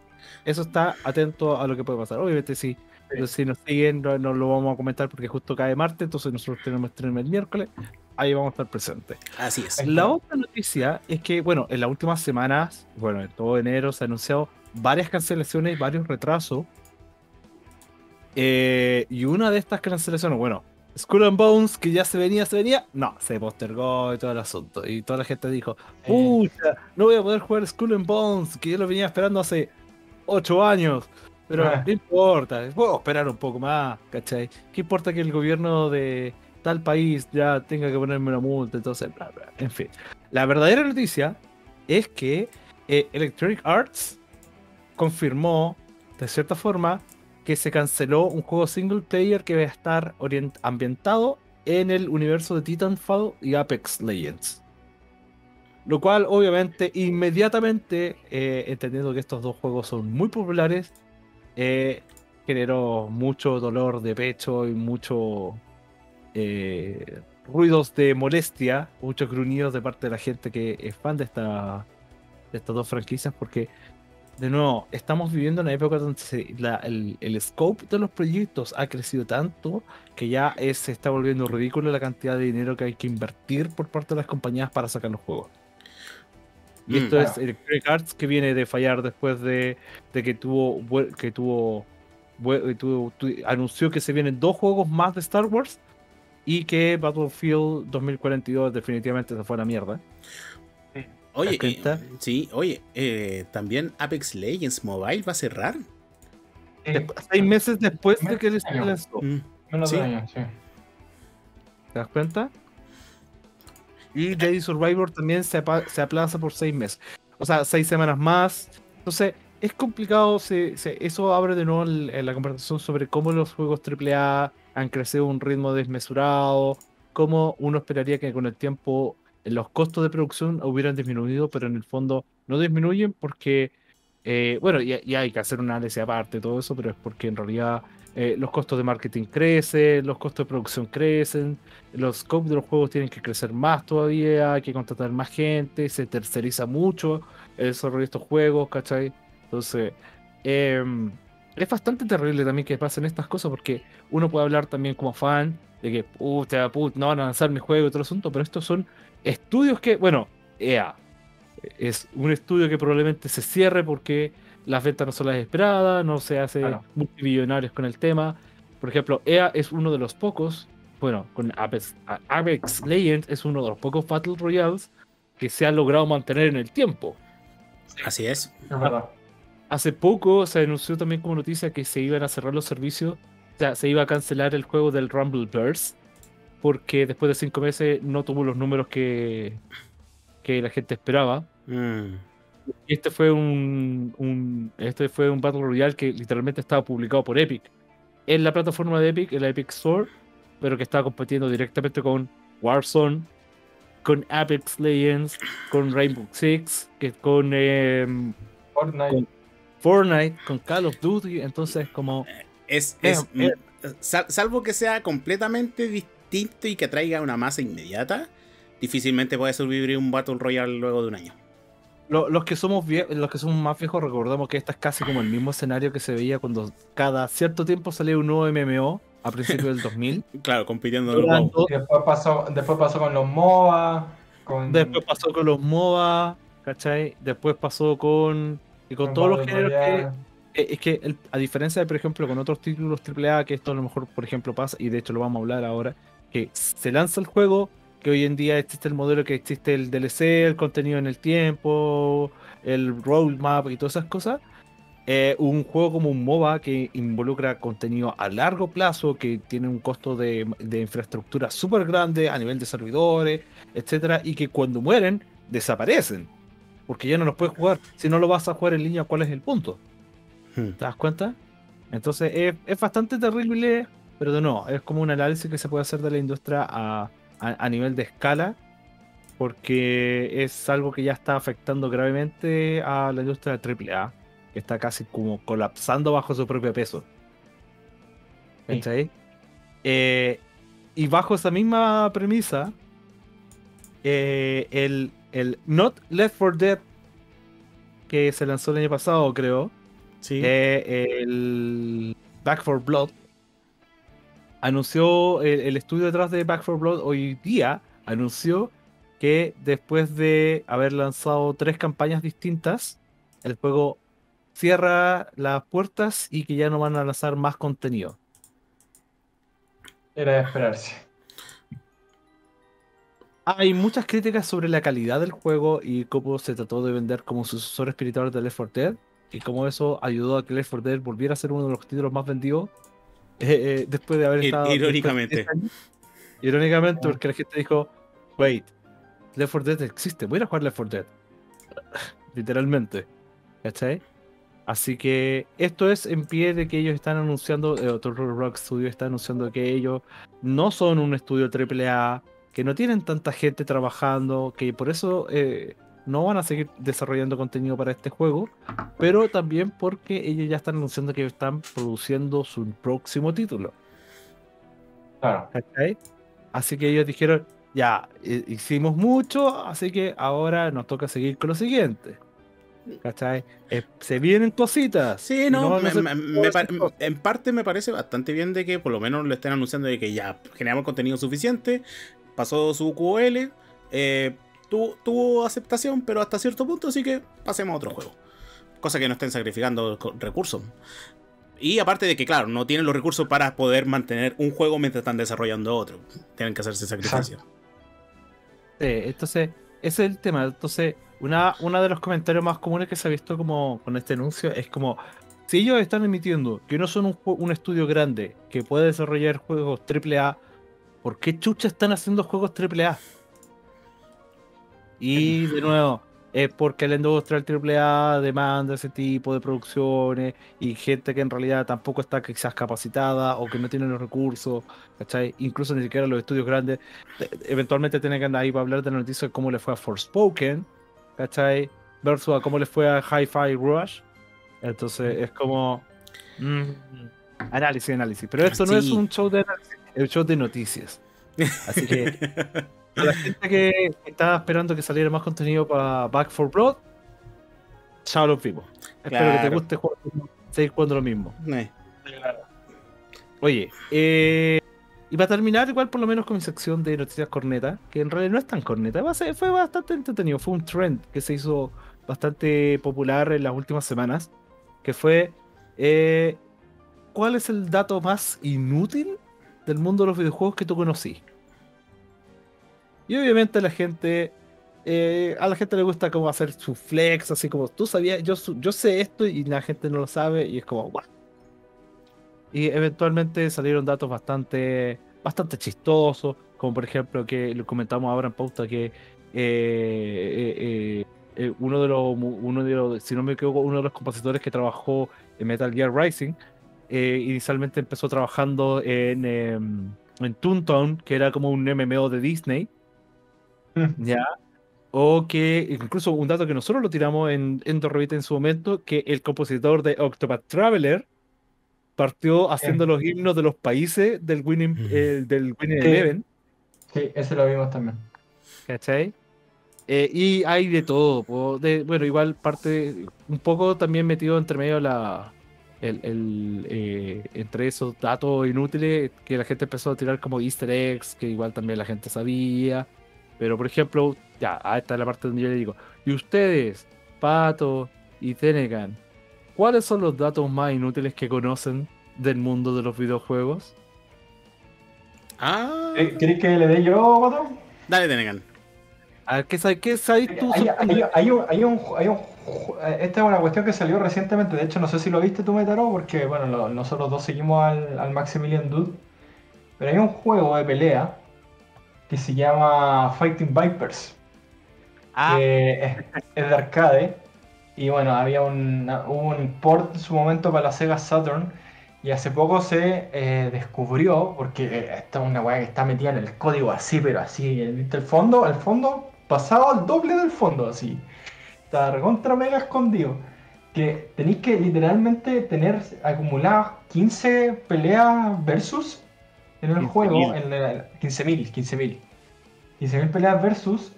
Eso está atento a lo que puede pasar. Obviamente sí. Entonces, si nos siguen, no lo vamos a comentar porque justo cae martes, entonces nosotros tenemos estreno el miércoles, ahí vamos a estar presentes. Así es. La otra noticia es que, bueno, en las últimas semanas, bueno, en todo enero se han anunciado varias cancelaciones, varios retrasos. Y una de estas cancelaciones, bueno, Skull and Bones, que ya se venía, no, se postergó y todo el asunto. Y toda la gente dijo, pucha, no voy a poder jugar Skull and Bones, que yo lo venía esperando hace 8 años. Pero no importa, puedo esperar un poco más, ¿cachai? ¿Qué importa que el gobierno de tal país ya tenga que ponerme una multa? Entonces, bla, bla. En fin, la verdadera noticia es que Electronic Arts confirmó, de cierta forma, que se canceló un juego single player que va a estar ambientado en el universo de Titanfall y Apex Legends. Lo cual, obviamente, inmediatamente, entendiendo que estos dos juegos son muy populares, generó mucho dolor de pecho y mucho ruidos de molestia, muchos gruñidos de parte de la gente que es fan de estas dos franquicias, porque de nuevo, estamos viviendo una época donde el scope de los proyectos ha crecido tanto que ya se está volviendo ridículo la cantidad de dinero que hay que invertir por parte de las compañías para sacar los juegos. Y esto es Electronic Arts, que viene de fallar después de que anunció que se vienen 2 juegos más de Star Wars y que Battlefield 2042 definitivamente se fue a la mierda. Oye, sí, oye, también Apex Legends Mobile va a cerrar. 6 meses después de que les lanzó. Menos de un año, sí. ¿Te das cuenta? Y Jedi Survivor también se aplaza por 6 meses. O sea, 6 semanas más. Entonces, es complicado. Eso abre de nuevo la conversación sobre cómo los juegos AAA han crecido a un ritmo desmesurado. Cómo uno esperaría que con el tiempo los costos de producción hubieran disminuido, pero en el fondo no disminuyen porque, bueno, y hay que hacer un análisis aparte de todo eso, pero es porque en realidad los costos de marketing crecen, los costos de producción crecen, los scopes de los juegos tienen que crecer más todavía, hay que contratar más gente, se terceriza mucho el desarrollo de estos juegos, ¿cachai? Entonces, es bastante terrible también que pasen estas cosas porque uno puede hablar también como fan de que, no van a lanzar mi juego y todo el asunto, pero estos son estudios que, bueno, EA es un estudio que probablemente se cierre porque las ventas no son las esperadas, no se hace multimillonarios con el tema. Por ejemplo, EA es uno de los pocos, bueno, con Apex Legends es uno de los pocos Battle Royales que se ha logrado mantener en el tiempo. Así es. Hace poco se anunció también como noticia que se iban a cerrar los servicios, o sea, se iba a cancelar el juego del Rumbleverse porque después de 5 meses no tuvo los números que la gente esperaba. Este fue un Battle Royale que literalmente estaba publicado por Epic en la plataforma de Epic, en la Epic Store, pero que estaba compitiendo directamente con Warzone, con Apex Legends, con Rainbow Six, con Fortnite, con Call of Duty. Entonces como salvo que sea completamente distinto y que atraiga una masa inmediata, difícilmente puede sobrevivir un Battle Royale luego de un año. Los que somos más viejos recordamos que esta es casi como el mismo escenario que se veía cuando cada cierto tiempo salía un nuevo MMO a principios del 2000. Claro, compitiendo en los MOBA. Después pasó con los MOBA. Después pasó con los MOBA, ¿cachai? Después pasó con todos los géneros que... Es que, a diferencia de, por ejemplo, con otros títulos AAA, que esto a lo mejor, por ejemplo, pasa, y de hecho lo vamos a hablar ahora, que se lanza el juego, que hoy en día existe el modelo, que existe el DLC, el contenido en el tiempo, el roadmap y todas esas cosas. Un juego como un MOBA que involucra contenido a largo plazo, que tiene un costo de infraestructura súper grande a nivel de servidores, etcétera, y que cuando mueren, desaparecen. Porque ya no los puedes jugar. Si no lo vas a jugar en línea, ¿cuál es el punto? ¿Te das cuenta? Entonces es bastante terrible, pero de nuevo, es como un análisis que se puede hacer de la industria a nivel de escala porque es algo que ya está afectando gravemente a la industria AAA, que está casi como colapsando bajo su propio peso. ¿Cachai? Sí. Y bajo esa misma premisa, el Not Left 4 Dead, que se lanzó el año pasado, creo, sí, el Back 4 Blood, anunció, el estudio detrás de Back 4 Blood hoy día anunció que después de haber lanzado 3 campañas distintas, el juego cierra las puertas y que ya no van a lanzar más contenido. Era de esperarse. Hay muchas críticas sobre la calidad del juego y cómo se trató de vender como sucesor espiritual de Left 4 Dead y cómo eso ayudó a que Left 4 Dead volviera a ser uno de los títulos más vendidos después de haber estado... Irónicamente. Irónicamente, porque la gente dijo, wait, Left 4 Dead existe, voy a jugar Left 4 Dead. Literalmente. ¿Cachai? Así que esto es en pie de que ellos están anunciando, Turtle Rock Studio está anunciando que ellos no son un estudio AAA, que no tienen tanta gente trabajando, que por eso no van a seguir desarrollando contenido para este juego, pero también porque ellos ya están anunciando que están produciendo su próximo título. Claro. ¿Okay? Así que ellos dijeron, ya, hicimos mucho, así que ahora nos toca seguir con lo siguiente. ¿Cachai? Se vienen cositas. Sí, no, en parte me parece bastante bien de que por lo menos le estén anunciando de que ya generamos contenido suficiente, pasó su QL, tuvo aceptación, pero hasta cierto punto, así que pasemos a otro juego. Cosa que no estén sacrificando recursos. Y aparte de que, claro, no tienen los recursos para poder mantener un juego mientras están desarrollando otro. Tienen que hacerse sacrificio. Sí, entonces, ese es el tema. Entonces, Uno de los comentarios más comunes que se ha visto como con este anuncio es como, si ellos están admitiendo que no son un estudio grande que puede desarrollar juegos AAA, ¿por qué chucha están haciendo juegos AAA? Y de nuevo, es porque la industria del AAA demanda ese tipo de producciones y gente que en realidad tampoco está quizás capacitada o que no tiene los recursos, ¿cachai? Incluso ni siquiera los estudios grandes. Eventualmente tienen que andar ahí para hablar de la noticia de cómo le fue a Forspoken, ¿cachai? Versus a cómo le fue a Hi-Fi Rush. Entonces es como análisis. Pero esto no es un show de análisis, es un show de noticias. Así que a la gente que estaba esperando que saliera más contenido para Back 4 Blood, chao los vivos. Claro. Espero que te guste jugar, seguir jugando lo mismo. Claro. Oye, y para terminar, igual por lo menos con mi sección de noticias corneta, que en realidad no es tan corneta, fue bastante entretenido, fue un trend que se hizo bastante popular en las últimas semanas, que fue ¿cuál es el dato más inútil del mundo de los videojuegos que tú conocí? Y obviamente a la gente le gusta como hacer su flex, así como tú sabías, yo sé esto y la gente no lo sabe y es como wow. Y eventualmente salieron datos bastante chistosos, como por ejemplo que lo comentamos ahora en pauta, que uno de los, si no me equivoco, uno de los compositores que trabajó en Metal Gear Rising, inicialmente empezó trabajando en Toontown, que era como un MMO de Disney. ¿Ya? O que, incluso un dato que nosotros lo tiramos en Dorrita en su momento, que el compositor de Octopath Traveler partió haciendo los himnos de los países del Winning Eleven. Sí, ese lo vimos también. ¿Cachai? Y hay de todo. Bueno, igual parte... Un poco también metido entre medio entre esos datos inútiles que la gente empezó a tirar como easter eggs, que igual también la gente sabía. Pero, por ejemplo, ya, esta es la parte donde yo le digo, y ustedes, Pato y Tenecan, ¿cuáles son los datos más inútiles que conocen del mundo de los videojuegos? ¿Querés que le dé yo, Pato? Dale, Tenecan. A ver, ¿qué sabes tú? Esta es una cuestión que salió recientemente. De hecho, no sé si lo viste tú, Metaru, porque bueno, nosotros dos seguimos al Maximilian Dude. Pero hay un juego de pelea que se llama Fighting Vipers. Que es de arcade. Y bueno, hubo un import en su momento para la Sega Saturn y hace poco se descubrió, porque esta es una weá que está metida en el código así, pero así, ¿viste? Al fondo pasado al doble del fondo, así. Está recontra mega escondido. Que tenéis que literalmente tener acumuladas 15 peleas versus en el juego, en 15.000 peleas versus,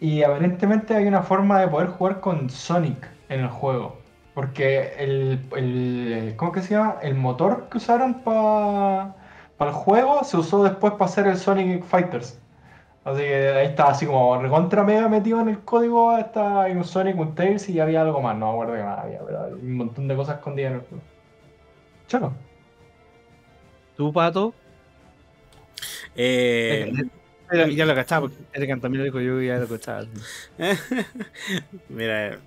y aparentemente hay una forma de poder jugar con Sonic en el juego, porque ¿cómo que se llama? El motor que usaron para el juego se usó después para hacer el Sonic Fighters, así que ahí está así como recontra mega metido en el código. Hasta hay un Sonic, un Tails y había algo más, no me acuerdo que nada había, pero hay un montón de cosas escondidas en el juego. Cholo, ¿tú, Pato? Ya lo cachaba, porque Tenecan también lo dijo, yo ya lo cachaba. Mira,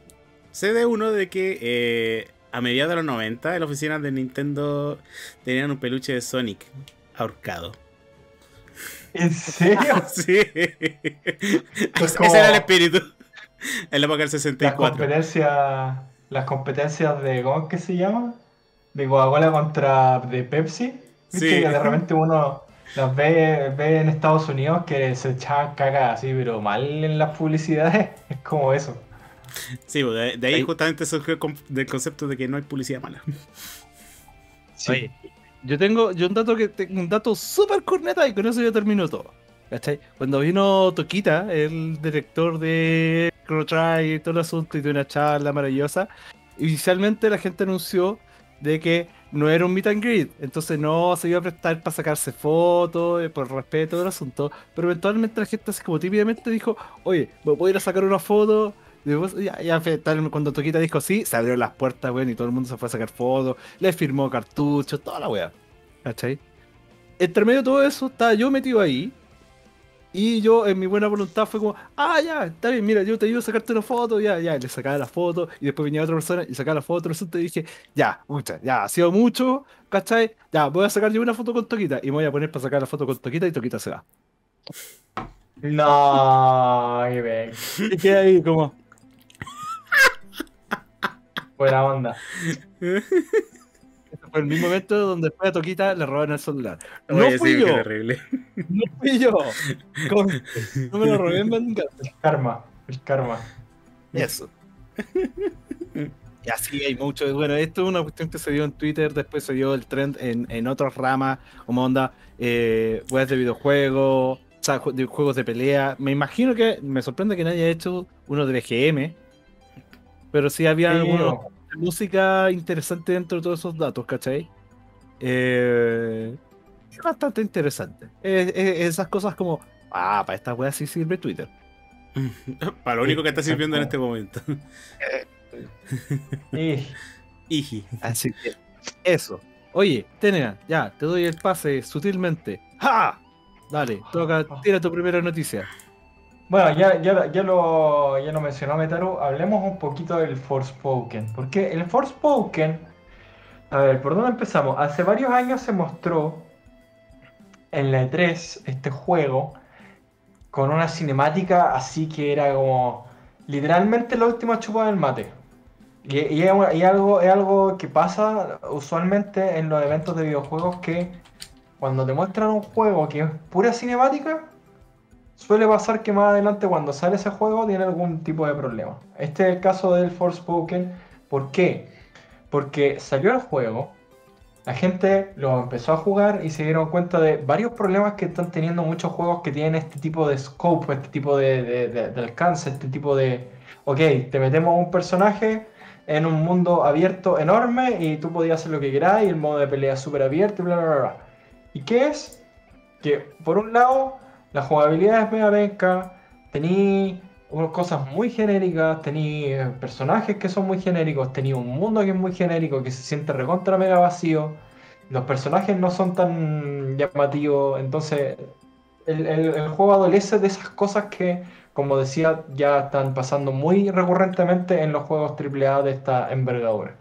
sé de uno de que a mediados de los 90 en las oficinas de Nintendo tenían un peluche de Sonic ahorcado. ¿En serio? Sí. Pues ese era el espíritu. En la época del 64. Las competencias de, ¿cómo es que se llama? De Coca-Cola contra de Pepsi. ¿Viste? Sí. Que de repente uno las ve en Estados Unidos que se echaban caca así, pero mal en las publicidades. Es como eso. Sí, de ahí justamente surgió el concepto de que no hay publicidad mala. Sí. Oye, yo tengo un dato súper corneta y con eso yo termino todo. ¿Cachai? Cuando vino Toquita, el director de Crotry y todo el asunto, y de una charla maravillosa, inicialmente la gente anunció de que no era un meet and greet, entonces no se iba a prestar para sacarse fotos, por respeto del asunto, pero eventualmente la gente así como tímidamente dijo, oye, ¿me puedo ir a sacar una foto? Y después, cuando Toquita dijo sí, se abrieron las puertas, weón, y todo el mundo se fue a sacar fotos, le firmó cartuchos, toda la weá, ¿cachai? Entre medio de todo eso, estaba yo metido ahí, y yo en mi buena voluntad fue como, ah, ya, está bien, mira, yo te ayudo a sacarte una foto, ya, y le sacaba la foto, y después venía otra persona y sacaba la foto, resulta y dije, ya, ha sido mucho, ¿cachai? Ya, voy a sacar yo una foto con Toquita, y me voy a poner para sacar la foto con Toquita, y Toquita se va. No, qué bien. Y queda ahí como... Buena onda. Fue el mismo momento donde fue a Toquita, le robaron el celular. No fui yo. No me lo robé en venganza. El karma. Eso. Y así hay mucho. Bueno, esto es una cuestión que se dio en Twitter, después se dio el trend en otras ramas, como onda, webs de videojuegos, o sea, de juegos de pelea. Me imagino que, me sorprende que nadie haya hecho uno de BGM, pero sí había algunos... música interesante dentro de todos esos datos, ¿cachai? Es bastante interesante. Esas cosas como, para esta wea sí sirve Twitter. Para lo único que está sirviendo en este momento. Así que, eso. Oye, Tenecan, ya, te doy el pase sutilmente. ¡Ja! Dale, toca, tira tu primera noticia. Bueno, ya lo mencionó Metaru, hablemos un poquito del Forspoken, porque el Forspoken, a ver, ¿por dónde empezamos? Hace varios años se mostró en la E3 este juego con una cinemática así que era como literalmente la última chupa del mate. Y es algo que pasa usualmente en los eventos de videojuegos, que cuando te muestran un juego que es pura cinemática, suele pasar que más adelante cuando sale ese juego tiene algún tipo de problema. Este es el caso del Forspoken. ¿Por qué? Porque salió el juego, la gente lo empezó a jugar y se dieron cuenta de varios problemas que están teniendo muchos juegos que tienen este tipo de scope, este tipo de alcance, este tipo de... Ok, te metemos un personaje en un mundo abierto enorme y tú podías hacer lo que querás y el modo de pelea es súper abierto y bla, bla, bla, bla. ¿Y qué es? Que por un lado... la jugabilidad es mega venca, tení unas cosas muy genéricas, tení personajes que son muy genéricos, tení un mundo que es muy genérico, que se siente recontra mega vacío, los personajes no son tan llamativos, entonces el juego adolece de esas cosas que, como decía, ya están pasando muy recurrentemente en los juegos AAA de esta envergadura.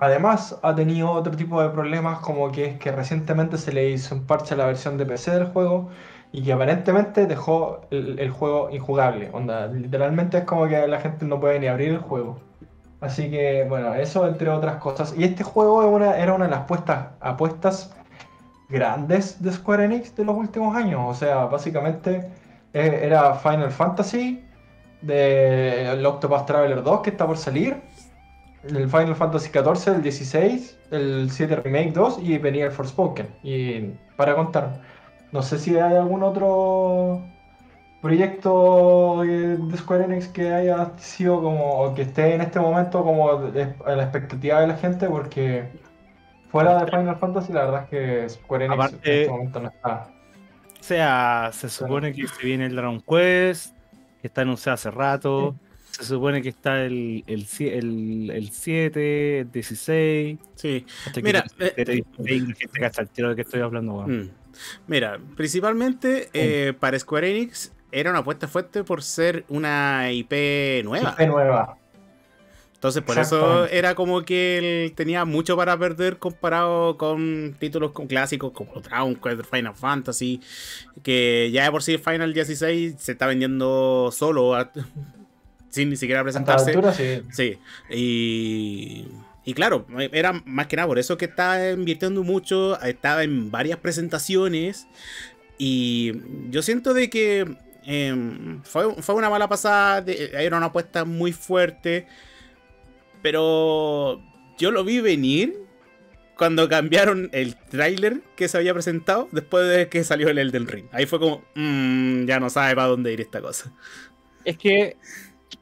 Además, ha tenido otro tipo de problemas, como que es que recientemente se le hizo un parche a la versión de PC del juego y que aparentemente dejó el juego injugable. Onda, literalmente es como que la gente no puede ni abrir el juego. Así que, bueno, eso entre otras cosas. Y este juego era una de las apuestas grandes de Square Enix de los últimos años. O sea, básicamente era Final Fantasy, de el Octopath Traveler 2 que está por salir, el Final Fantasy XIV, el 16, el 7 Remake 2 y venía el Forspoken. Y para contar, no sé si hay algún otro proyecto de Square Enix que haya sido como, que esté en este momento como a la expectativa de la gente, porque fuera de Final Fantasy la verdad es que Square Enix aparte, en este momento no está. O sea, se supone que se viene el Dragon Quest, que está anunciado hace rato, sí. Se supone que está el 7, el 16... Sí, mira... Te cacha el tiro de que estoy hablando, bueno. Mira, principalmente para Square Enix era una apuesta fuerte por ser una IP nueva. Entonces por eso era como que él tenía mucho para perder comparado con títulos clásicos como Dragon Quest, Final Fantasy, que ya de por sí Final 16 se está vendiendo solo sin ni siquiera presentarse. A la altura, sí. Sí. Y claro, era más que nada por eso que estaba invirtiendo mucho, estaba en varias presentaciones y yo siento de que fue una mala pasada, era una apuesta muy fuerte. Pero yo lo vi venir cuando cambiaron el tráiler que se había presentado después de que salió el Elden Ring. Ahí fue como, ya no sabe para dónde ir esta cosa. Es que,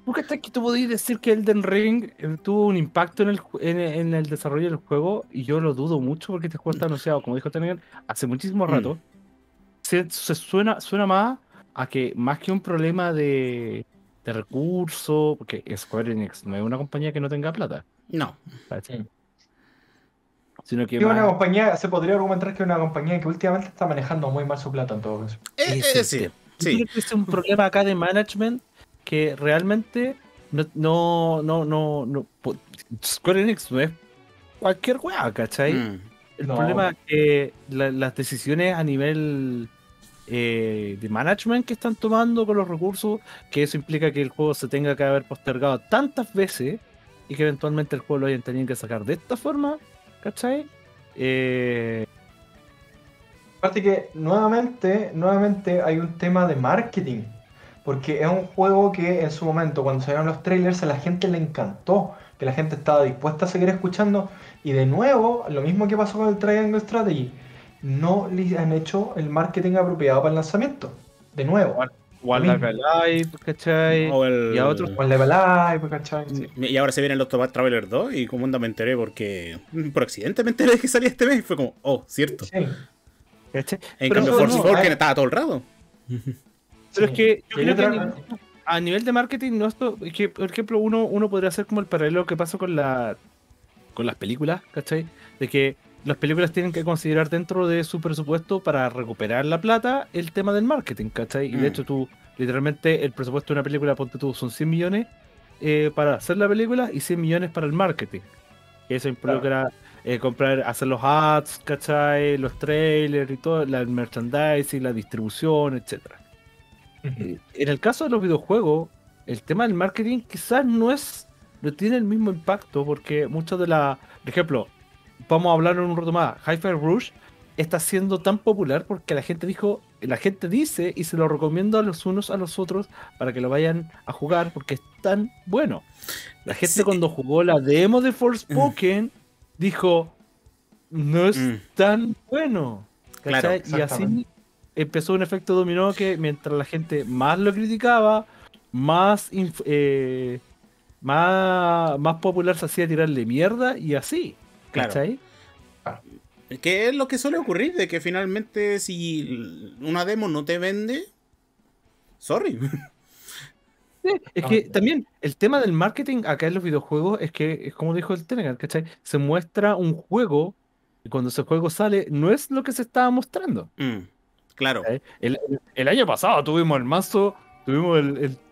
¿nunca estás que tú podías decir que Elden Ring tuvo un impacto en el desarrollo del juego? Y yo lo dudo mucho porque este juego está anunciado, como dijo Tenecan, hace muchísimo rato. Suena más que un problema de recursos, porque Square Enix no es una compañía que no tenga plata. No. Sí. Sino que una compañía, se podría argumentar que es una compañía que últimamente está manejando muy mal su plata en todo caso. Sí. Yo creo que es un problema acá de management que realmente no Square Enix no es cualquier weá, ¿cachai? El problema es que las decisiones a nivel de management que están tomando con los recursos, que eso implica que el juego se tenga que haber postergado tantas veces y que eventualmente el juego lo hayan tenido que sacar de esta forma, ¿cachai? Aparte que nuevamente hay un tema de marketing, porque es un juego que en su momento cuando salieron los trailers a la gente le encantó, que la gente estaba dispuesta a seguir escuchando, y de nuevo lo mismo que pasó con el Triangle Strategy, no le han hecho el marketing apropiado para el lanzamiento. De nuevo. O al Live Alive, ¿cachai? Y a otros. O al Live Alive, ¿cachai? Sí. Y ahora se viene el Octopath Traveler 2 y como onda me enteré porque... Por accidente me enteré que salía este mes y fue como, oh, cierto. Sí. ¿Cachai? En cambio, Forspoken estaba todo el rato. Pero es que yo creo que a nivel de marketing, no esto, es que, por ejemplo, uno podría hacer como el paralelo que pasó con las películas, ¿cachai? De que las películas tienen que considerar dentro de su presupuesto para recuperar la plata el tema del marketing, ¿cachai? Y de hecho tú, literalmente, el presupuesto de una película, ponte tú, son 100 millones para hacer la película y 100 millones para el marketing. Eso involucra hacer los ads, ¿cachai? Los trailers y todo, el merchandising, la distribución, etc. En el caso de los videojuegos, el tema del marketing quizás no tiene el mismo impacto porque muchas de las... Por ejemplo, vamos a hablar en un rato más. Hi-Fi Rush está siendo tan popular porque la gente dice y se lo recomienda a los unos a los otros para que lo vayan a jugar porque es tan bueno. La gente cuando jugó la demo de Forspoken dijo no es tan bueno. Claro, y así empezó un efecto dominó que mientras la gente más lo criticaba, más popular se hacía tirarle mierda y así. Claro. Que es lo que suele ocurrir, de que finalmente si una demo no te vende, sorry. Sí, es que también el tema del marketing acá en los videojuegos es que, es como dijo el Tenecan, ¿cachai? Se muestra un juego y cuando ese juego sale no es lo que se estaba mostrando. Claro. El año pasado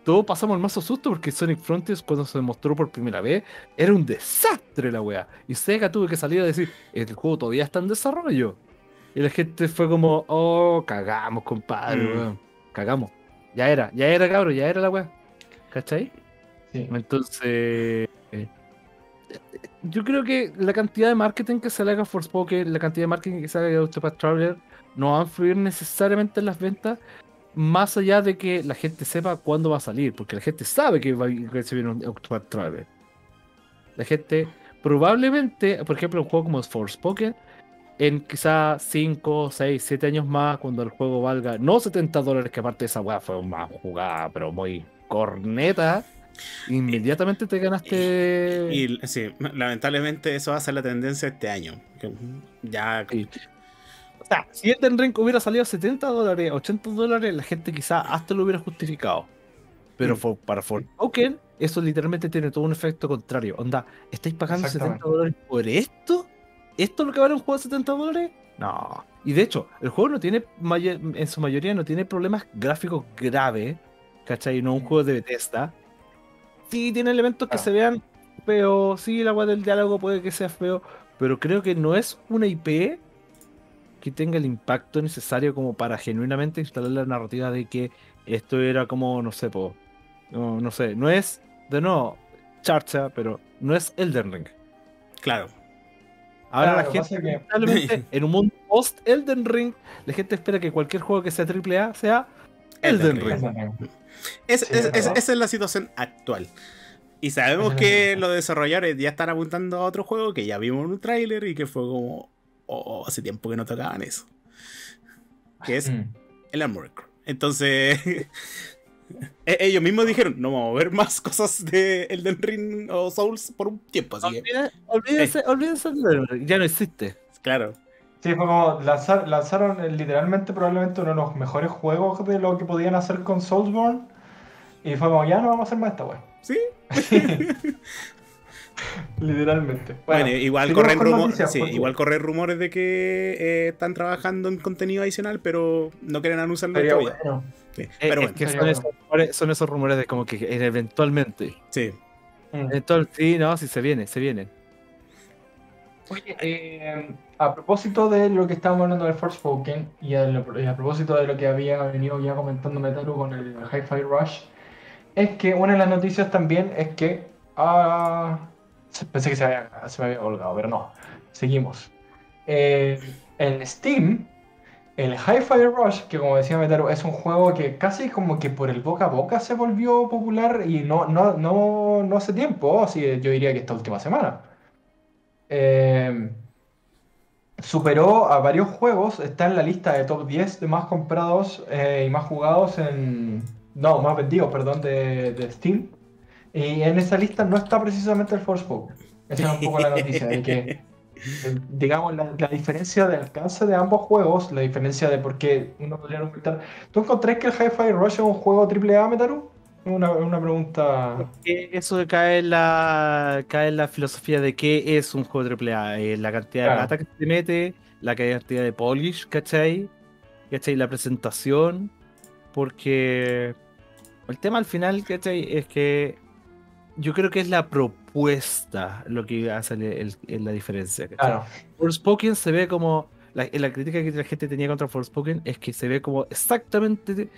todos pasamos el mazo susto porque Sonic Frontiers cuando se demostró por primera vez era un desastre la wea. Y Sega tuvo que salir a decir, el juego todavía está en desarrollo. Y la gente fue como, oh, cagamos, compadre, weón. Cagamos. Ya era, cabrón, ya era la wea. ¿Cachai? Sí. Entonces, yo creo que la cantidad de marketing que se le haga a Forspoken, la cantidad de marketing que se haga a Octopath Traveler no va a influir necesariamente en las ventas. más allá de que la gente sepa cuándo va a salir, porque la gente sabe que va a recibir un Octopath Traveler. La gente probablemente, por ejemplo, un juego como Forspoken, en quizá 5, 6, 7 años más, cuando el juego valga, no $70, que aparte de esa weá fue una jugada, pero muy corneta, inmediatamente te ganaste... Y sí, lamentablemente eso va a ser la tendencia este año. Ya... Sí. O sea, si Elden Ring hubiera salido a $70, $80, la gente quizá hasta lo hubiera justificado. Pero para Forspoken, eso literalmente tiene todo un efecto contrario. Onda, ¿estáis pagando $70 por esto? ¿Esto es lo que vale un juego de $70? No. Y de hecho, el juego no tiene, en su mayoría no tiene problemas gráficos graves, ¿cachai? No un juego de Bethesda. Sí tiene elementos que se vean feos, sí, la agua del diálogo puede que sea feo, pero creo que no es una IP que tenga el impacto necesario como para genuinamente instalar la narrativa de que esto era como, no sé, po, no sé, no es, de nuevo, charcha, pero no es Elden Ring. Claro. Ahora claro, la gente, lamentablemente, en un mundo post-Elden Ring, la gente espera que cualquier juego que sea AAA sea Elden Ring. Esa es la situación actual. Y sabemos que los desarrolladores ya están apuntando a otro juego que ya vimos en un tráiler y que fue como... Oh, hace tiempo que no tocaban eso. Que es el Armored Core. Entonces... ellos mismos dijeron, no vamos a ver más cosas de Elden Ring o Souls por un tiempo, así olvídense de Elden Ring, ya no existe. Claro. Sí, fue como lanzaron literalmente probablemente uno de los mejores juegos de lo que podían hacer con Soulsborne. Y fue como, ya no vamos a hacer más esta wea. Sí. Literalmente. Bueno, igual corren rumores de que están trabajando en contenido adicional, pero no quieren anunciarlo todavía. Bueno. Sí. Pero bueno. Es que son esos rumores de como que eventualmente. Sí. Entonces, sí, no, sí, se viene. Oye, a propósito de lo que estábamos hablando del Forspoken y a propósito de lo que había venido ya comentando Metaru con el Hi-Fi Rush, es que una de las noticias también es que pensé que se me había olvidado, pero no. Seguimos. En Steam, el Hi-Fi Rush, que como decía Metaru, es un juego que casi como que por el boca a boca se volvió popular y no hace tiempo, así yo diría que esta última semana. Superó a varios juegos, está en la lista de top 10 de más comprados y más jugados en... No, más vendidos, perdón, de Steam. Y en esa lista no está precisamente el Forspoken. Esa es un poco la noticia, de que, digamos, la diferencia de alcance de ambos juegos, la diferencia de por qué uno podría aumentar... ¿Tú encontrás que el Hi-Fi Rush es un juego AAA, Metaru? Una pregunta... Eso cae en la filosofía de qué es un juego AAA. La cantidad de gata que se mete, la cantidad de polish, ¿cachai? ¿Cachai? La presentación, porque... El tema al final, ¿cachai? Es que... Yo creo que es la propuesta lo que hace la diferencia. Claro. Forspoken se ve como... La crítica que la gente tenía contra Forspoken es que se ve como exactamente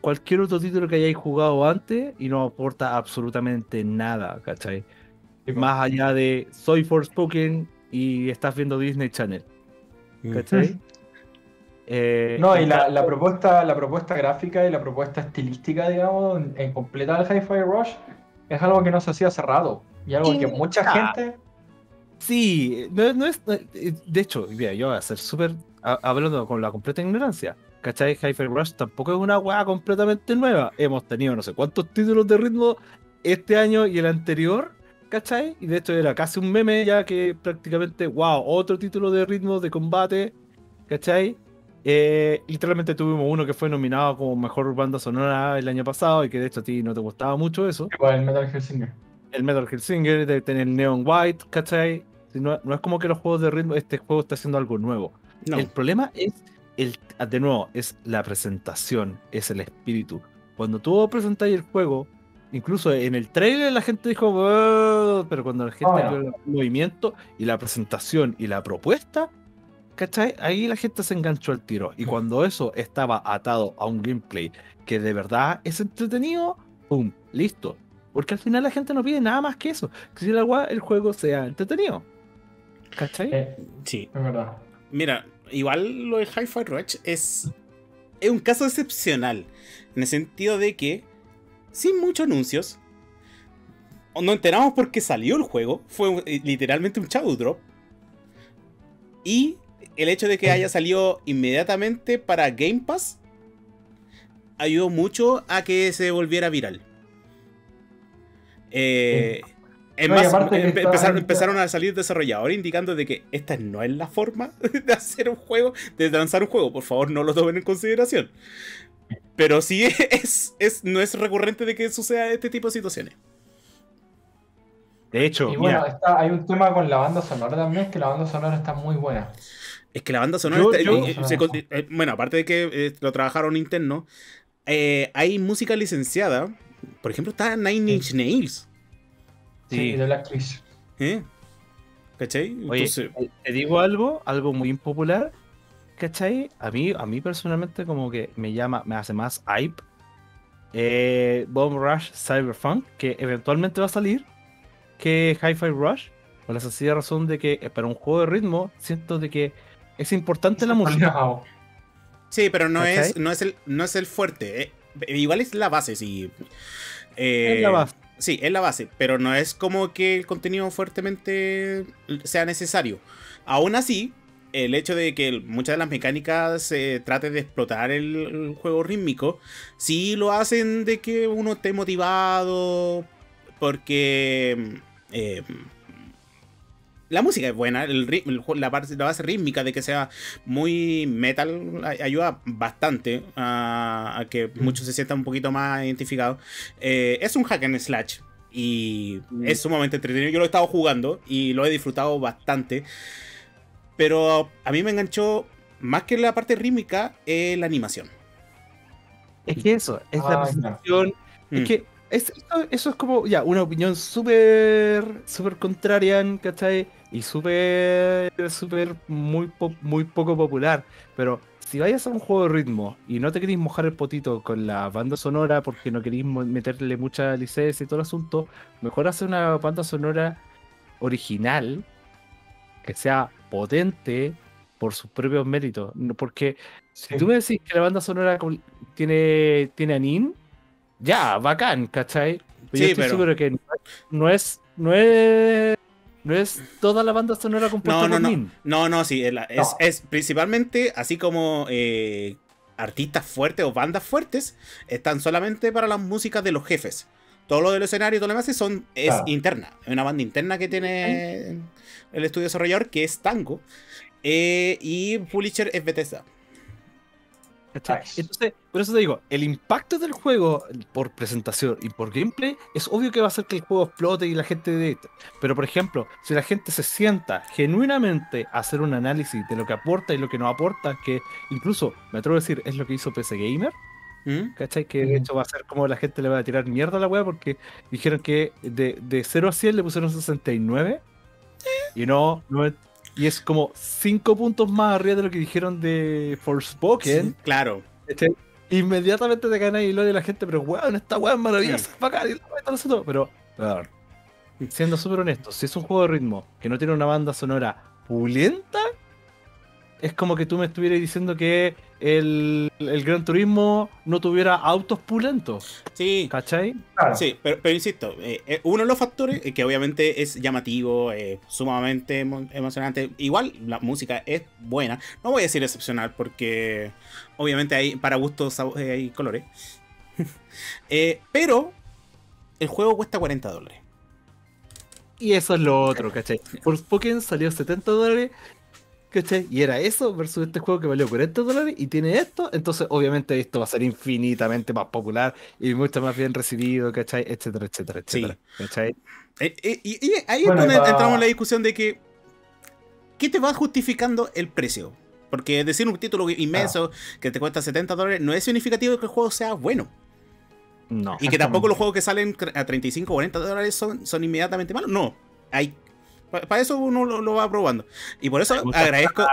cualquier otro título que hayáis jugado antes y no aporta absolutamente nada, ¿cachai? Sí, más allá de soy Forspoken y estás viendo Disney Channel, ¿cachai? Sí. No, y la propuesta gráfica y la propuesta estilística, digamos, en completa el Hi-Fi Rush... Es algo que no se hacía hace rato. Y algo que mucha gente... Sí, no es... De hecho, mira, yo voy a ser súper... Hablando con la completa ignorancia. ¿Cachai? Hi-Fi Rush tampoco es una hueá completamente nueva. Hemos tenido no sé cuántos títulos de ritmo este año y el anterior. ¿Cachai? Y de hecho era casi un meme ya que prácticamente... ¡Wow! Otro título de ritmo de combate. ¿Cachai? Literalmente tuvimos uno que fue nominado como mejor banda sonora el año pasado y que de hecho a ti no te gustaba mucho eso. Igual, el Metal Gear Rising. El Metal Gear Rising, de tener Neon White, ¿cachai? No es como que los juegos de ritmo, este juego está haciendo algo nuevo. No. El problema es, de nuevo, es la presentación, es el espíritu. Cuando tú presentáis el juego, incluso en el trailer la gente dijo, oh, pero cuando la gente vio el movimiento y la presentación y la propuesta, ¿cachai? Ahí la gente se enganchó al tiro. Y cuando eso estaba atado a un gameplay que de verdad es entretenido, ¡pum! Listo. Porque al final la gente no pide nada más que eso. Que si el juego sea entretenido. ¿Cachai? Sí. Es verdad. Mira, igual lo de Hi-Fi Rush es es un caso excepcional, en el sentido de que, sin muchos anuncios, nos enteramos porque salió el juego, fue literalmente un shadow drop, y el hecho de que haya salido inmediatamente para Game Pass ayudó mucho a que se volviera viral. Sí. Es no, más, empezaron a salir desarrolladores indicando de que esta no es la forma de hacer un juego, de lanzar un juego. Por favor, no lo tomen en consideración. Pero sí no es recurrente de que suceda este tipo de situaciones. De hecho, y bueno, hay un tema con la banda sonora también, que la banda sonora está muy buena. Es que la banda sonora bueno, aparte de que lo trabajaron interno, hay música licenciada. Por ejemplo, está Nine Inch Nails. Sí, de Black Twitch. ¿Cachai? Entonces... Oye, te digo algo muy impopular, ¿cachai? A mí personalmente como que me hace más hype Bomb Rush Cyberpunk, que eventualmente va a salir, que Hi-Fi Rush, por la sencilla razón de que para un juego de ritmo siento de que es importante la música. Sí, pero no es el fuerte, igual es la base, sí. Es la base. Sí, es la base, pero no es como que el contenido fuertemente sea necesario. Aún así, el hecho de que muchas de las mecánicas se trate de explotar el juego rítmico, sí lo hacen de que uno esté motivado, porque la música es buena, la base rítmica de que sea muy metal ayuda bastante a que muchos se sientan un poquito más identificados. Es un hack and slash y es sumamente entretenido. Yo lo he estado jugando y lo he disfrutado bastante. Pero a mí me enganchó más que la parte rítmica la animación. Es que eso, es la presentación. No. Es que eso es como ya una opinión súper contrarian, ¿cachai? Y súper muy poco popular. Pero si vayas a un juego de ritmo y no te querís mojar el potito con la banda sonora porque no querís meterle mucha licencia y todo el asunto, mejor hacer una banda sonora original que sea potente por sus propios méritos. Porque si tú me decís que la banda sonora tiene anin, ya, bacán, ¿cachai? Pero sí, pero que no es toda la banda sonora compuesta por Nin. No, sí. Es principalmente, así como artistas fuertes o bandas fuertes, están solamente para las músicas de los jefes. Todo lo del escenario y todo lo demás es interna. Es una banda interna que tiene el estudio desarrollador, que es Tango. Y Publisher es Bethesda. Entonces, por eso te digo, el impacto del juego por presentación y por gameplay es obvio que va a hacer que el juego explote y la gente pero por ejemplo, si la gente se sienta genuinamente a hacer un análisis de lo que aporta y lo que no aporta, que incluso, me atrevo a decir, es lo que hizo PC Gamer, ¿cachai? Que de hecho va a ser como la gente le va a tirar mierda a la wea, porque dijeron que de 0 a 100 le pusieron 69 y no y es como 5 puntos más arriba de lo que dijeron de Forspoken. Sí, claro. Inmediatamente te ganas y lo de la gente, pero weón, esta weón es maravillosa, bacán, y todo. Pero, siendo súper honesto, si es un juego de ritmo que no tiene una banda sonora pulenta, es como que tú me estuvieras diciendo que el Gran Turismo no tuviera autos pulentos. Sí. ¿Cachai? Claro. Sí, pero insisto, uno de los factores que obviamente es llamativo, sumamente emocionante. Igual la música es buena. No voy a decir excepcional porque obviamente hay para gustos hay colores. Pero el juego cuesta $40. Y eso es lo otro, ¿cachai? Forspoken salió $70. ¿Cachai? Y era eso versus este juego que valió $40 y tiene esto, entonces obviamente esto va a ser infinitamente más popular y mucho más bien recibido, ¿cachai? Etcétera, etcétera, etcétera. Sí. ¿Cachai? Y ahí bueno, es donde entramos en la discusión de que ¿qué te va justificando el precio? Porque decir un título inmenso que te cuesta $70 no es significativo de que el juego sea bueno. No. Y que tampoco los juegos que salen a $35 o $40 son inmediatamente malos. No. Hay... Para eso uno lo va probando. Y por eso agradezco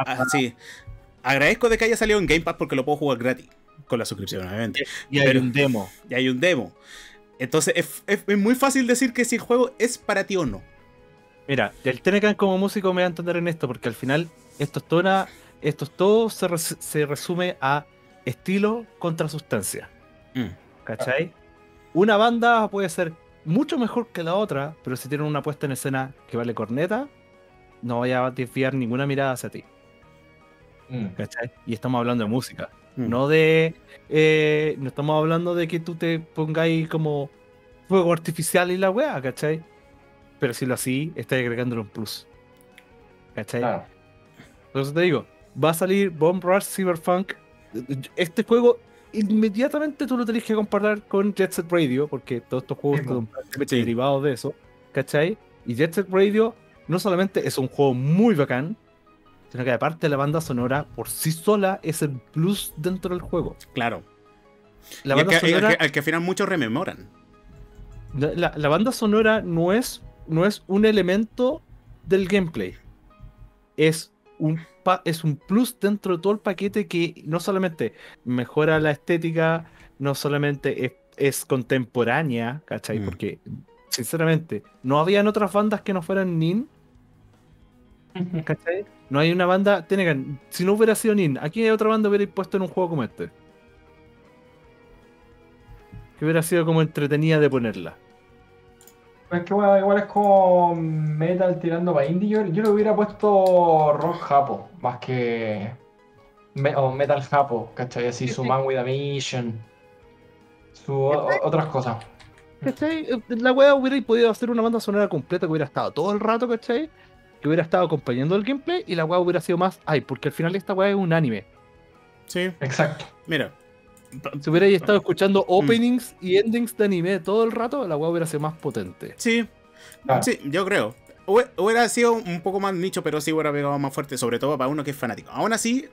de que haya salido en Game Pass, porque lo puedo jugar gratis con la suscripción, obviamente. Y hay un demo. Entonces es muy fácil decir que si el juego es para ti o no. Mira, el Tenecan como músico me va a entender en esto, porque al final esto se resume a estilo contra sustancia. ¿Cachai? Una banda puede ser mucho mejor que la otra, pero si tienen una puesta en escena que vale corneta, no vaya a desviar ninguna mirada hacia ti. ¿Cachai? Y estamos hablando de música, no de no estamos hablando de que tú te pongáis como fuego artificial y la weá, ¿cachai? Pero si lo así, estás agregándole un plus, ¿cachai? Ah. Entonces te digo, va a salir Bomb Rush, Cyberpunk. Este juego inmediatamente tú lo tenés que comparar con Jet Set Radio, porque todos estos juegos son derivados de eso, ¿cachai? Y Jet Set Radio no solamente es un juego muy bacán, sino que aparte la banda sonora por sí sola es el plus dentro del juego. Claro. La banda sonora, al que al final muchos rememoran. La banda sonora no es un elemento del gameplay. Es un plus dentro de todo el paquete que no solamente mejora la estética, no solamente es contemporánea, ¿cachai? Porque, sinceramente, no habían otras bandas que no fueran Nin, ¿cachai? No hay una banda... Tenecan, si no hubiera sido Nin, ¿a quién otra banda hubiera puesto en un juego como este? Que hubiera sido como entretenida de ponerla. Pues que bueno, igual es como metal tirando para indie. Yo le hubiera puesto rock japo, más que... metal japo, ¿cachai? Así su Man With A Mission, otras cosas. ¿Cachai? La wea hubiera podido hacer una banda sonora completa que hubiera estado todo el rato, ¿cachai? Que hubiera estado acompañando el gameplay y la wea hubiera sido más... Ay, porque al final esta wea es un anime. Sí. Exacto. Mira. Si hubierais estado escuchando openings y endings de anime todo el rato, la web hubiera sido más potente. Sí, sí, yo creo. Hubiera sido un poco más nicho, pero sí hubiera pegado más fuerte, sobre todo para uno que es fanático. Aún así,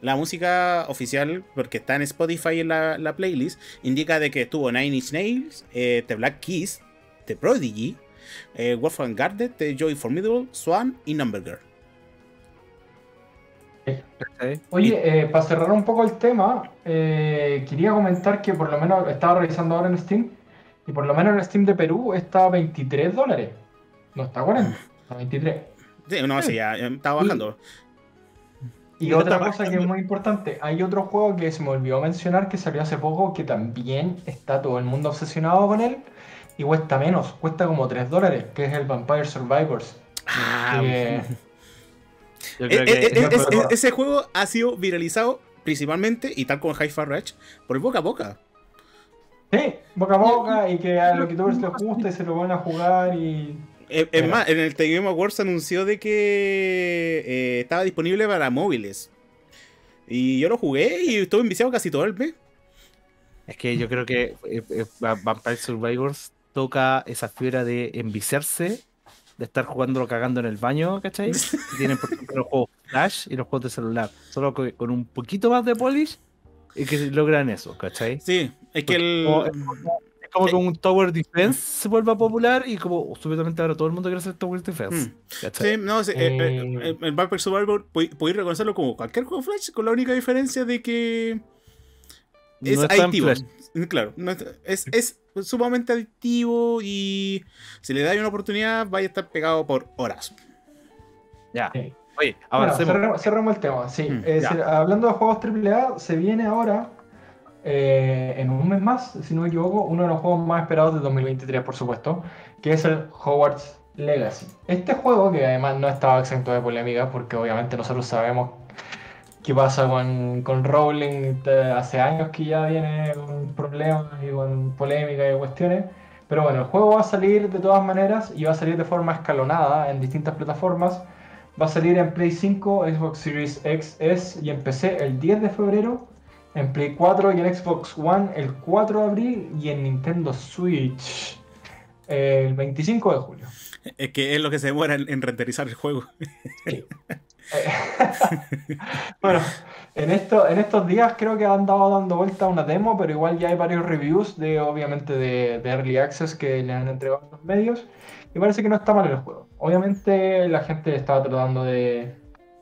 la música oficial, porque está en Spotify en la playlist, indica de que estuvo Nine Inch Nails, The Black Keys, The Prodigy, Wolfgang Garden, The Joy Formidable, Swan y Number Girl. Oye, para cerrar un poco el tema, quería comentar que por lo menos estaba revisando ahora en Steam y por lo menos en Steam de Perú está a $23. No está a 40, está a 23. Sí, no, sí, ya estaba bajando. Y otra cosa que es muy importante, hay otro juego que se me olvidó mencionar que salió hace poco que también está todo el mundo obsesionado con él y cuesta menos, cuesta como $3, que es el Vampire Survivors. Ese juego ha sido viralizado principalmente, y tal como Hi-Fi Rush, por el boca a boca. Sí, boca a boca, y que a los youtubers les gusta y se lo van a jugar. Y es más, en el The Game Awards anunció de que estaba disponible para móviles. Y yo lo jugué y estuve enviciado casi todo el mes. Es que yo creo que Vampire Survivors toca esa fibra de enviciarse, de estar jugándolo cagando en el baño, ¿cachai? Tienen, por ejemplo, los juegos Flash y los juegos de celular, solo con un poquito más de polish y que logran eso, ¿cachai? Sí, es que es como que un Tower Defense se vuelva popular y como súbitamente ahora todo el mundo quiere hacer Tower Defense, ¿cachai? Sí, no, sí, el Vampire Survivor podéis reconocerlo como cualquier juego Flash, con la única diferencia de que es no adictivo. Claro, no está, es sumamente adictivo y si le da una oportunidad vaya a estar pegado por horas. Ya. Sí. Oye, ahora bueno, cerramos el tema. Sí. Hablando de juegos AAA, se viene ahora, en un mes más, si no me equivoco, uno de los juegos más esperados de 2023, por supuesto, que es el Hogwarts Legacy. Este juego, que además no estaba exento de polémica, porque obviamente nosotros sabemos qué pasa con Rowling, hace años que ya viene con problemas y con polémicas y cuestiones, pero bueno, el juego va a salir de todas maneras y va a salir de forma escalonada en distintas plataformas. Va a salir en Play 5, Xbox Series X, S y en PC el 10 de febrero, en Play 4 y en Xbox One el 4 de abril y en Nintendo Switch el 25 de julio. Es que es lo que se demora en renderizar el juego. Sí. Bueno, en estos días creo que han dado dando vuelta una demo, pero igual ya hay varios reviews de, obviamente, de Early Access que le han entregado a los medios y parece que no está mal el juego. Obviamente la gente estaba tratando de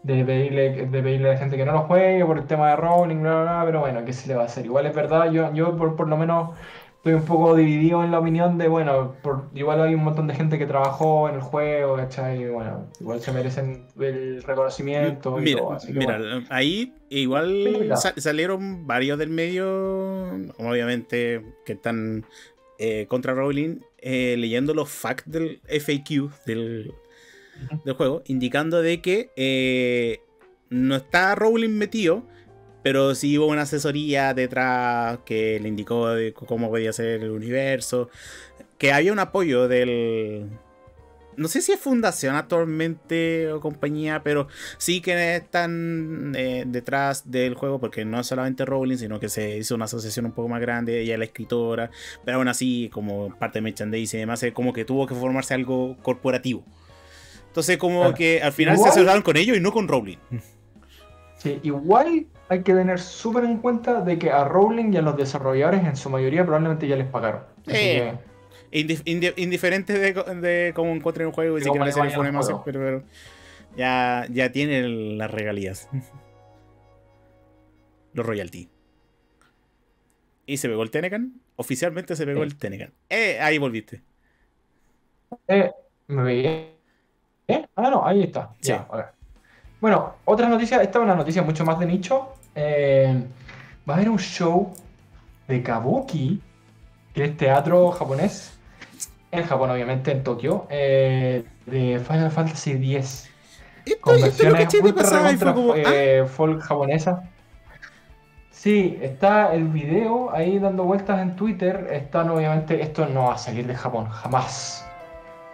pedirle a la gente que no lo juegue por el tema de Rowling, bla, bla, bla, pero bueno, ¿qué se le va a hacer? Igual es verdad, yo por lo menos estoy un poco dividido en la opinión de, bueno, igual hay un montón de gente que trabajó en el juego, ¿cachai? Bueno, igual se merecen el reconocimiento. Mira, y todo, así que mira, bueno, ahí igual sí, mira, salieron varios del medio, obviamente, que están contra Rowling, leyendo los facts del FAQ del juego, indicando de que no está Rowling metido, pero sí hubo una asesoría detrás que le indicó de cómo podía ser el universo, que había un apoyo del... no sé si es fundación actualmente o compañía, pero sí que están detrás del juego, porque no es solamente Rowling, sino que se hizo una asociación un poco más grande, ella es la escritora, pero aún así, como parte de merchandising y demás, como que tuvo que formarse algo corporativo. Entonces como que al final igual se asociaron con ellos y no con Rowling. Sí, igual hay que tener súper en cuenta de que a Rowling y a los desarrolladores en su mayoría probablemente ya les pagaron. Indiferente de cómo encuentren un juego y si quieren hacer información, pero ya tienen las regalías. Los royalty. ¿Y se pegó el Tenecan? Oficialmente se pegó el Tenecan. Ahí volviste. Me veía. Ah, no, ahí está. Sí. Ya, a ver. Bueno, otra noticia. Esta es una noticia mucho más de nicho. Va a haber un show de kabuki, que es teatro japonés, en Japón obviamente, en Tokio, de Final Fantasy X. Con versiones ultra folk japonesa. Sí, está el video ahí dando vueltas en Twitter. Están obviamente, esto no va a salir de Japón, jamás.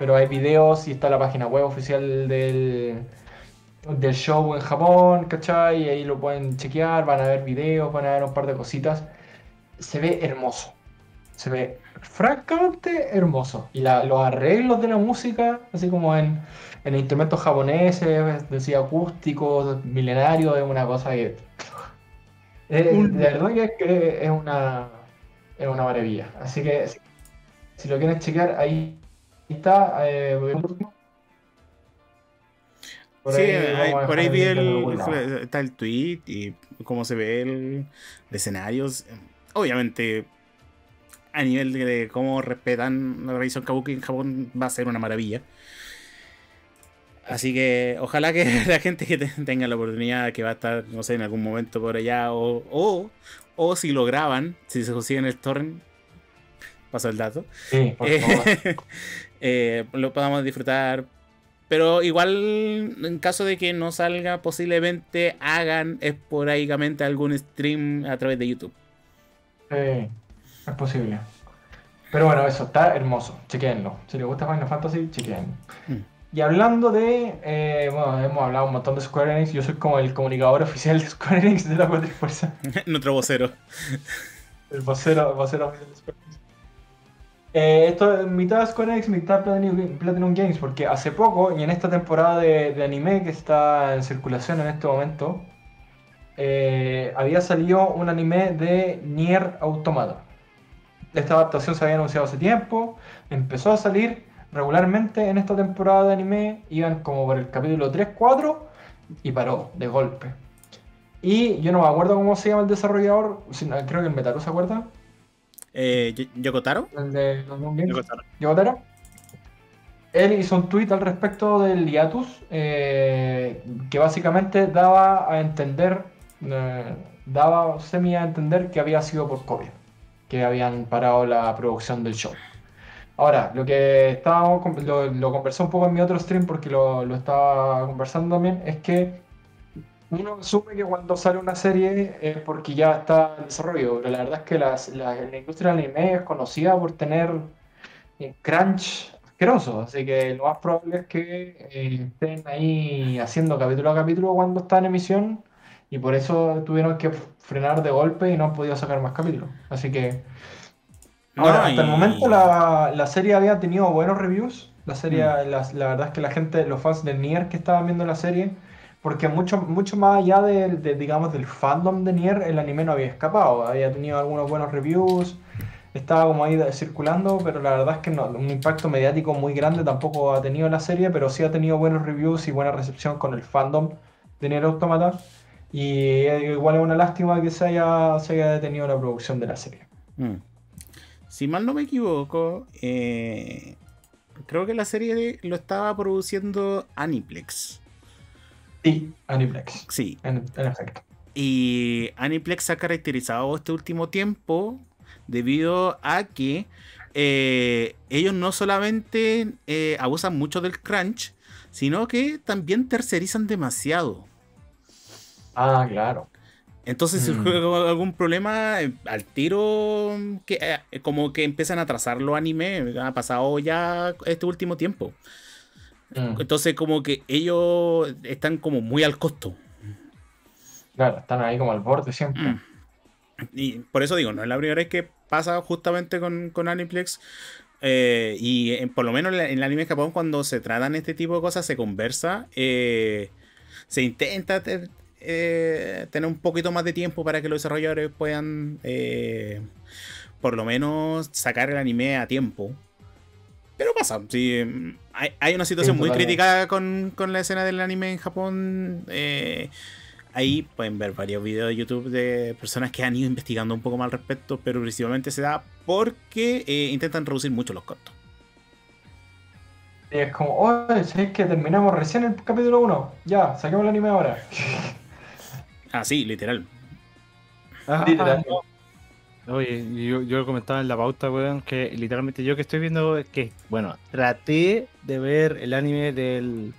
Pero hay videos y está la página web oficial del show en Japón, ¿cachai? Y ahí lo pueden chequear, van a ver videos, van a ver un par de cositas. Se ve hermoso. Se ve francamente hermoso. Y los arreglos de la música, así como en instrumentos japoneses, decía acústicos, milenarios, es una cosa que... de verdad que es una maravilla. Así que si lo quieren chequear, ahí está. Sí, por ahí vi está el tweet y cómo se ve el escenario. Obviamente, a nivel de cómo respetan la tradición kabuki en Japón, va a ser una maravilla. Así que ojalá que la gente que tenga la oportunidad, que va a estar, no sé, en algún momento por allá, o si lo graban, si se consiguen el torrent, paso el dato, sí, por favor. Lo podamos disfrutar. Pero igual, en caso de que no salga, posiblemente hagan esporádicamente algún stream a través de YouTube. Es posible. Pero bueno, eso está hermoso. Chequéenlo. Si les gusta Final Fantasy, chequéenlo. Y hablando de... bueno, hemos hablado un montón de Square Enix. Yo soy como el comunicador oficial de Square Enix de La Cuatrifuerza. Nuestro vocero. El vocero oficial de Square Enix. Esto es mitad Square Enix, mitad Platinum Games, porque hace poco, y en esta temporada de anime que está en circulación en este momento, había salido un anime de Nier Automata. Esta adaptación se había anunciado hace tiempo, empezó a salir regularmente en esta temporada de anime, iban como por el capítulo 3-4 y paró de golpe. Y yo no me acuerdo cómo se llama el desarrollador, creo que el Metaru, ¿se acuerda? ¿Yokotaro? El de los Games. Yokotaro. Él hizo un tweet al respecto del hiatus, que básicamente daba a entender, daba semi a entender que había sido por COVID, que habían parado la producción del show. Ahora, lo que estábamos, lo conversé un poco en mi otro stream porque lo estaba conversando también, es que uno asume que cuando sale una serie es porque ya está en desarrollo, pero la verdad es que la industria del anime es conocida por tener crunch asqueroso, así que lo más probable es que estén ahí haciendo capítulo a capítulo cuando está en emisión, y por eso tuvieron que frenar de golpe y no han podido sacar más capítulos. Así que ahora, hasta el momento la serie había tenido buenos reviews. La verdad es que la gente, los fans de Nier que estaban viendo la serie, porque mucho más allá digamos, del fandom de Nier, el anime no había escapado. Había tenido algunos buenos reviews, estaba como ahí circulando, pero la verdad es que no, un impacto mediático muy grande tampoco ha tenido la serie, pero sí ha tenido buenos reviews y buena recepción con el fandom de Nier Automata. Y igual es una lástima que se haya detenido la producción de la serie. Si mal no me equivoco, creo que la serie lo estaba produciendo Aniplex. Sí, Aniplex. Sí. En efecto. Y Aniplex se ha caracterizado este último tiempo debido a que ellos no solamente abusan mucho del crunch, sino que también tercerizan demasiado. Ah, claro. Entonces, si surge algún problema, al tiro, que, como que empiezan a atrasar los animes. Ha pasado ya este último tiempo. Entonces, como que ellos están como muy al costo. Claro, están ahí como al borde siempre. Y por eso digo, no es la primera vez que pasa justamente con Aniplex. Y por lo menos en el anime de Japón, cuando se tratan este tipo de cosas, se conversa, se intenta... tener un poquito más de tiempo para que los desarrolladores puedan por lo menos sacar el anime a tiempo, pero pasa, sí, hay una situación muy crítica con la escena del anime en Japón. Ahí pueden ver varios videos de YouTube de personas que han ido investigando un poco más al respecto, pero principalmente se da porque intentan reducir mucho los costos. Es como, oye, ¿sabes que terminamos recién el capítulo 1? Ya, saquemos el anime ahora. Ah, sí, literal. Ah, literal. No. Oye, yo lo comentaba en la pauta, weón, que literalmente yo que estoy viendo es que, bueno, traté de ver el anime del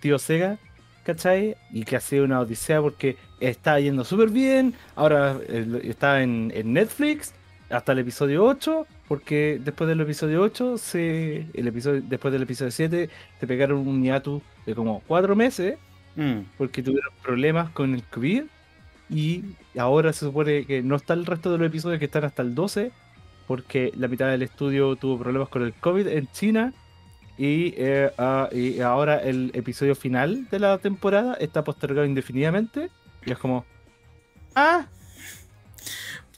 tío Sega, ¿cachai? Y que ha sido una odisea porque está yendo súper bien, ahora está en Netflix hasta el episodio 8, porque después del episodio 8, después del episodio 7, se pegaron un hiatus de como 4 meses. Porque tuvieron problemas con el COVID y ahora se supone que no está el resto de los episodios, que están hasta el 12, porque la mitad del estudio tuvo problemas con el COVID en China y ahora el episodio final de la temporada está postergado indefinidamente y es como... ¡Ah!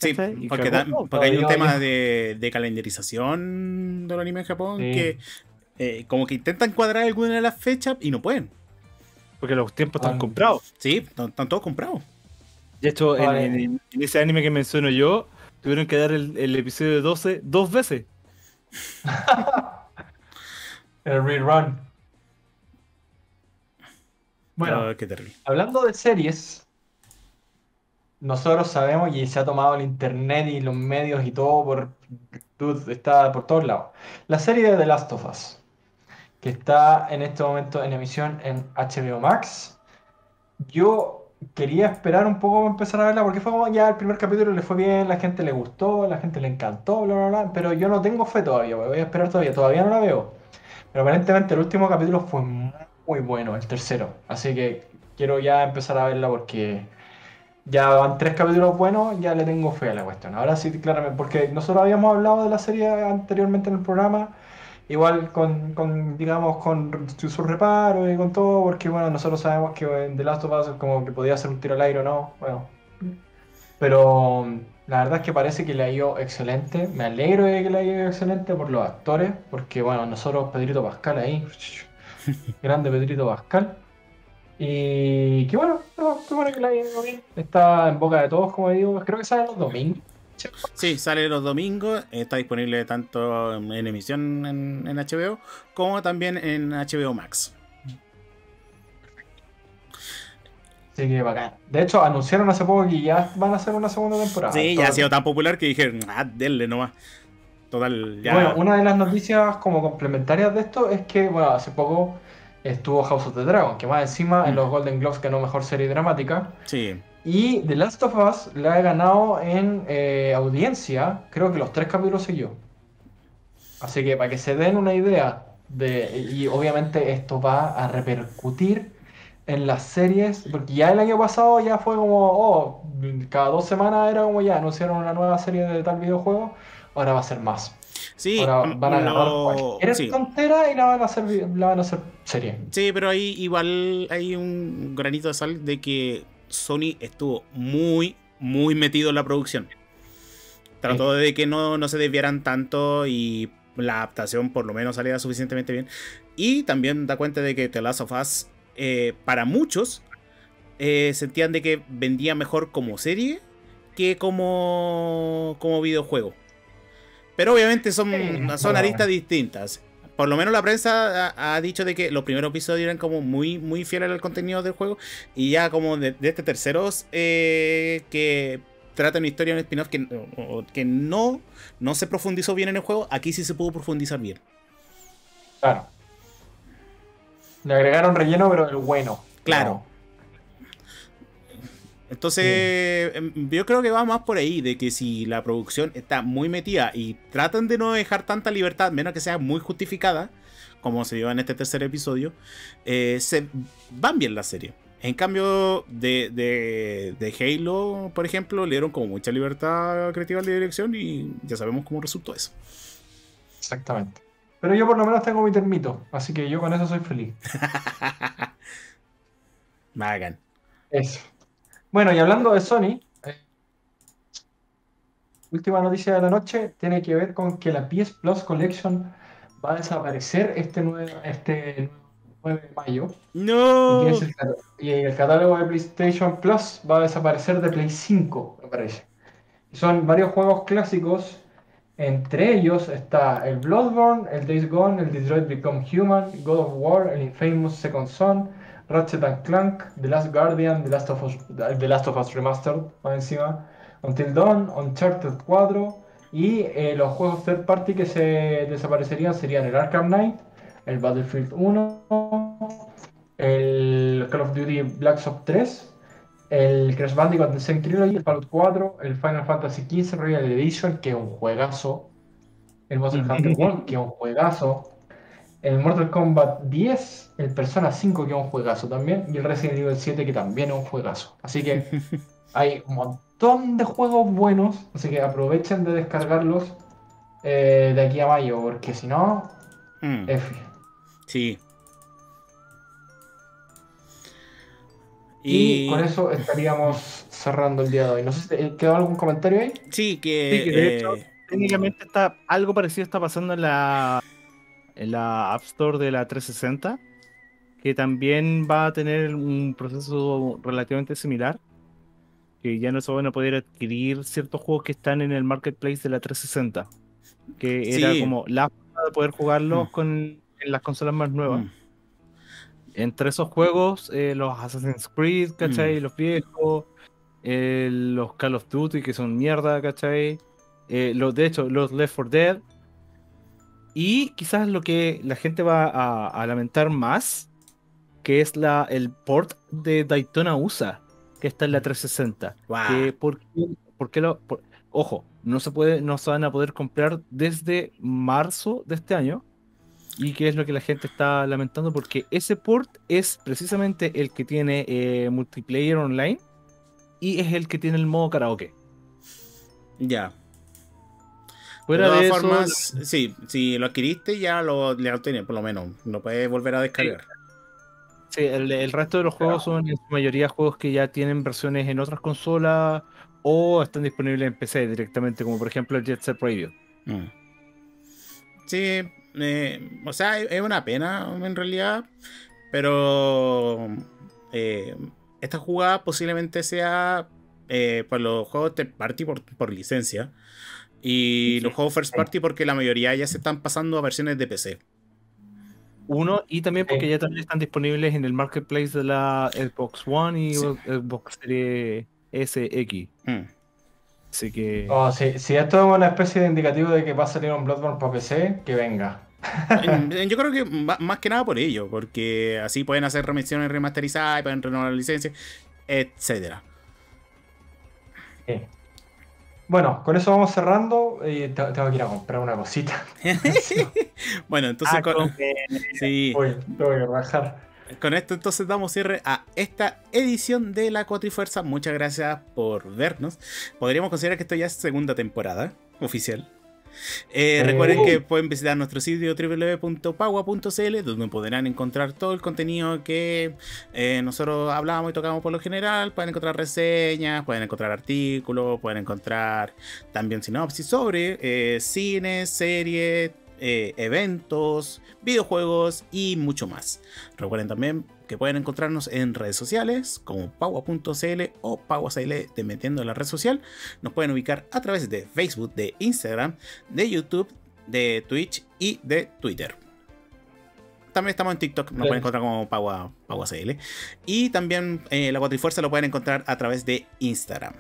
Sí, porque hay un tema de calendarización del anime en Japón, sí, que como que intentan cuadrar alguna de las fechas y no pueden. Porque los tiempos están comprados. Sí, están todos comprados. De hecho, en ese anime que menciono yo, tuvieron que dar el episodio 12 dos veces. El rerun. Bueno, qué terrible. Hablando de series, nosotros sabemos, y se ha tomado el internet y los medios y todo, está por todos lados, la serie de The Last of Us, que está en este momento en emisión en HBO Max. Yo quería esperar un poco para empezar a verla, porque fue como, ya el primer capítulo le fue bien, la gente le gustó, la gente le encantó, bla, bla, bla, pero yo no tengo fe todavía, voy a esperar todavía no la veo. Pero aparentemente el último capítulo fue muy bueno, el tercero, así que quiero ya empezar a verla porque... ya van 3 capítulos buenos, ya le tengo fe a la cuestión. Ahora sí, claramente, porque nosotros habíamos hablado de la serie anteriormente en el programa, igual con sus reparos y con todo, porque bueno, nosotros sabemos que en The Last of Us como que podía ser un tiro al aire o no, bueno. Pero la verdad es que parece que le ha ido excelente, me alegro de que le haya ido excelente por los actores, porque bueno, nosotros Pedrito Pascal ahí, grande Pedrito Pascal. Y qué bueno, qué bueno que la hayan ido bien. Está en boca de todos, como digo. Creo que sale los domingos. Sí, sale los domingos. Está disponible tanto en emisión en HBO como también en HBO Max. Sí, que bacán. De hecho, anunciaron hace poco que ya van a hacer una segunda temporada. Sí, ya ha sido tan popular que dijeron, ah, denle nomás. Total, ya. Bueno, una de las noticias como complementarias de esto es que, bueno, hace poco estuvo House of the Dragon, que más encima en los Golden Globes ganó mejor serie dramática. Sí. Y The Last of Us la ha ganado en audiencia, creo que los 3 capítulos siguió. Así que para que se den una idea, y obviamente esto va a repercutir en las series, porque ya el año pasado ya fue como, oh, cada 2 semanas era como ya anunciaron una nueva serie de tal videojuego, ahora va a ser más. Sí, ahora van a grabar cualquier tontera y la van a hacer serie. Sí, pero ahí igual hay un granito de sal de que Sony estuvo muy, muy metido en la producción. Trató de que no se desviaran tanto y la adaptación por lo menos saliera suficientemente bien. Y también da cuenta de que The Last of Us, para muchos, sentían de que vendía mejor como serie que como videojuego. Pero obviamente son aristas distintas. Por lo menos la prensa ha dicho de que los primeros episodios eran como muy fieles al contenido del juego. Y ya como de este tercero que trata una historia, un spin-off que no se profundizó bien en el juego, aquí sí se pudo profundizar bien. Claro. Le agregaron relleno, pero el bueno. Claro. Entonces, yo creo que va más por ahí, de que si la producción está muy metida y tratan de no dejar tanta libertad, menos que sea muy justificada, como se dio en este tercer episodio, se van bien la serie. En cambio, de Halo, por ejemplo, le dieron como mucha libertad creativa de dirección y ya sabemos cómo resultó eso. Exactamente. Pero yo por lo menos tengo mi termito, así que yo con eso soy feliz. Magan. Eso. Bueno, y hablando de Sony, última noticia de la noche tiene que ver con que la PS Plus Collection va a desaparecer este 9 de mayo. ¡No! Y el catálogo de PlayStation Plus va a desaparecer de Play 5, me parece. Son varios juegos clásicos, entre ellos está el Bloodborne, el Days Gone, el Detroit Become Human, God of War, el Infamous Second Son, Ratchet & Clank, The Last Guardian, The Last of Us Remastered, más encima, Until Dawn, Uncharted 4, y los juegos third party que se desaparecerían serían el Arkham Knight, el Battlefield 1, el Call of Duty Black Ops 3, el Crash Bandicoot The Saint Trilogy, el Fallout 4, el Final Fantasy XV Royal Edition, que es un juegazo, el Monster Hunter World, que es un juegazo, el Mortal Kombat 10, el Persona 5, que es un juegazo también, y el Resident Evil 7, que también es un juegazo. Así que hay un montón de juegos buenos, así que aprovechen de descargarlos de aquí a mayo, porque si no, F. Sí. Y con eso estaríamos cerrando el día de hoy. No sé si quedó algún comentario ahí. Sí, que de hecho, técnicamente algo parecido está pasando en la App Store de la 360, que también va a tener un proceso relativamente similar, que ya no se van a poder adquirir ciertos juegos que están en el Marketplace de la 360, que era como la forma de poder jugarlos en las consolas más nuevas. Entre esos juegos, los Assassin's Creed, ¿cachai? Los viejos, los Call of Duty, que son mierda, ¿cachai? Los Left 4 Dead. Y quizás lo que la gente va a lamentar más, que es el port de Daytona USA, que está en la 360. Wow. Ojo, no se van a poder comprar desde marzo de este año. Y que es lo que la gente está lamentando, porque ese port es precisamente el que tiene multiplayer online y es el que tiene el modo karaoke. Ya. Fuera de todas formas, si lo adquiriste ya lo tienes, por lo menos. No puedes volver a descargar. Sí, el resto de los juegos son en su mayoría juegos que ya tienen versiones en otras consolas o están disponibles en PC directamente, como por ejemplo el Jet Set Radio. Sí, o sea, es una pena en realidad, pero esta jugada posiblemente sea por los juegos third party por licencia. Y los juegos first party porque la mayoría ya se están pasando a versiones de PC. Y también porque ya también están disponibles en el marketplace de la Xbox One y Xbox Series SX. Así que... si esto es una especie de indicativo de que va a salir un Bloodborne para PC, que venga. Yo creo que más que nada por ello, porque así pueden hacer reemisiones remasterizadas, pueden renovar la licencia, etcétera. Bueno, con eso vamos cerrando. Tengo que ir a comprar una cosita. Bueno, entonces voy a bajar. Con esto entonces damos cierre a esta edición de La Cuatrifuerza. Muchas gracias por vernos. Podríamos considerar que esto ya es segunda temporada oficial. Recuerden que pueden visitar nuestro sitio www.PAWA.cl, donde podrán encontrar todo el contenido que nosotros hablamos y tocamos por lo general. Pueden encontrar reseñas, pueden encontrar artículos, pueden encontrar también sinopsis sobre cine, series, eventos, videojuegos y mucho más. Recuerden también que pueden encontrarnos en redes sociales como PAWA.cl o PAWA.cl te metiendo en la red social. Nos pueden ubicar a través de Facebook, de Instagram, de YouTube, de Twitch y de Twitter. También estamos en TikTok, nos pueden encontrar como PAWA.cl. Y también La Cuatrifuerza lo pueden encontrar a través de Instagram.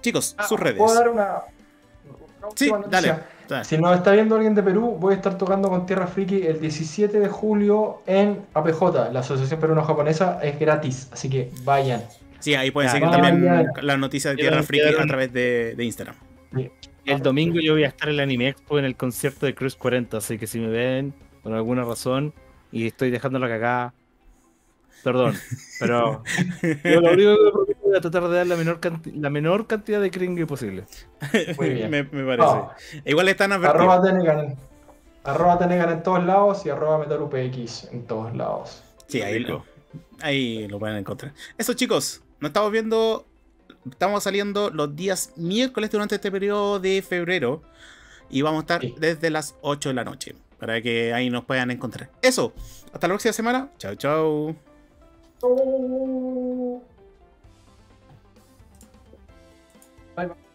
Chicos, sus redes. ¿Puedo dar una... Sí, dale, dale. Si nos está viendo alguien de Perú, voy a estar tocando con Tierra Friki el 17 de julio en APJ, la Asociación Peruano-Japonesa. Es gratis, así que vayan. Sí, ahí pueden seguir también las noticias de Tierra Friki a través de Instagram. El domingo yo voy a estar en la Anime Expo en el concierto de Cruz 40, así que si me ven por alguna razón y estoy dejando la cagada, perdón, pero yo lo único que propongo es tratar de dar la menor cantidad de cringe posible. Muy bien. me parece. Igual están advertidos. @Tenecan en todos lados y @MetaruPX en todos lados. Sí, ahí lo pueden encontrar. Eso, chicos, nos estamos viendo. Estamos saliendo los días miércoles durante este periodo de febrero y vamos a estar desde las 8 de la noche para que ahí nos puedan encontrar. Eso, hasta la próxima semana. Chao, chao. Bye, bye.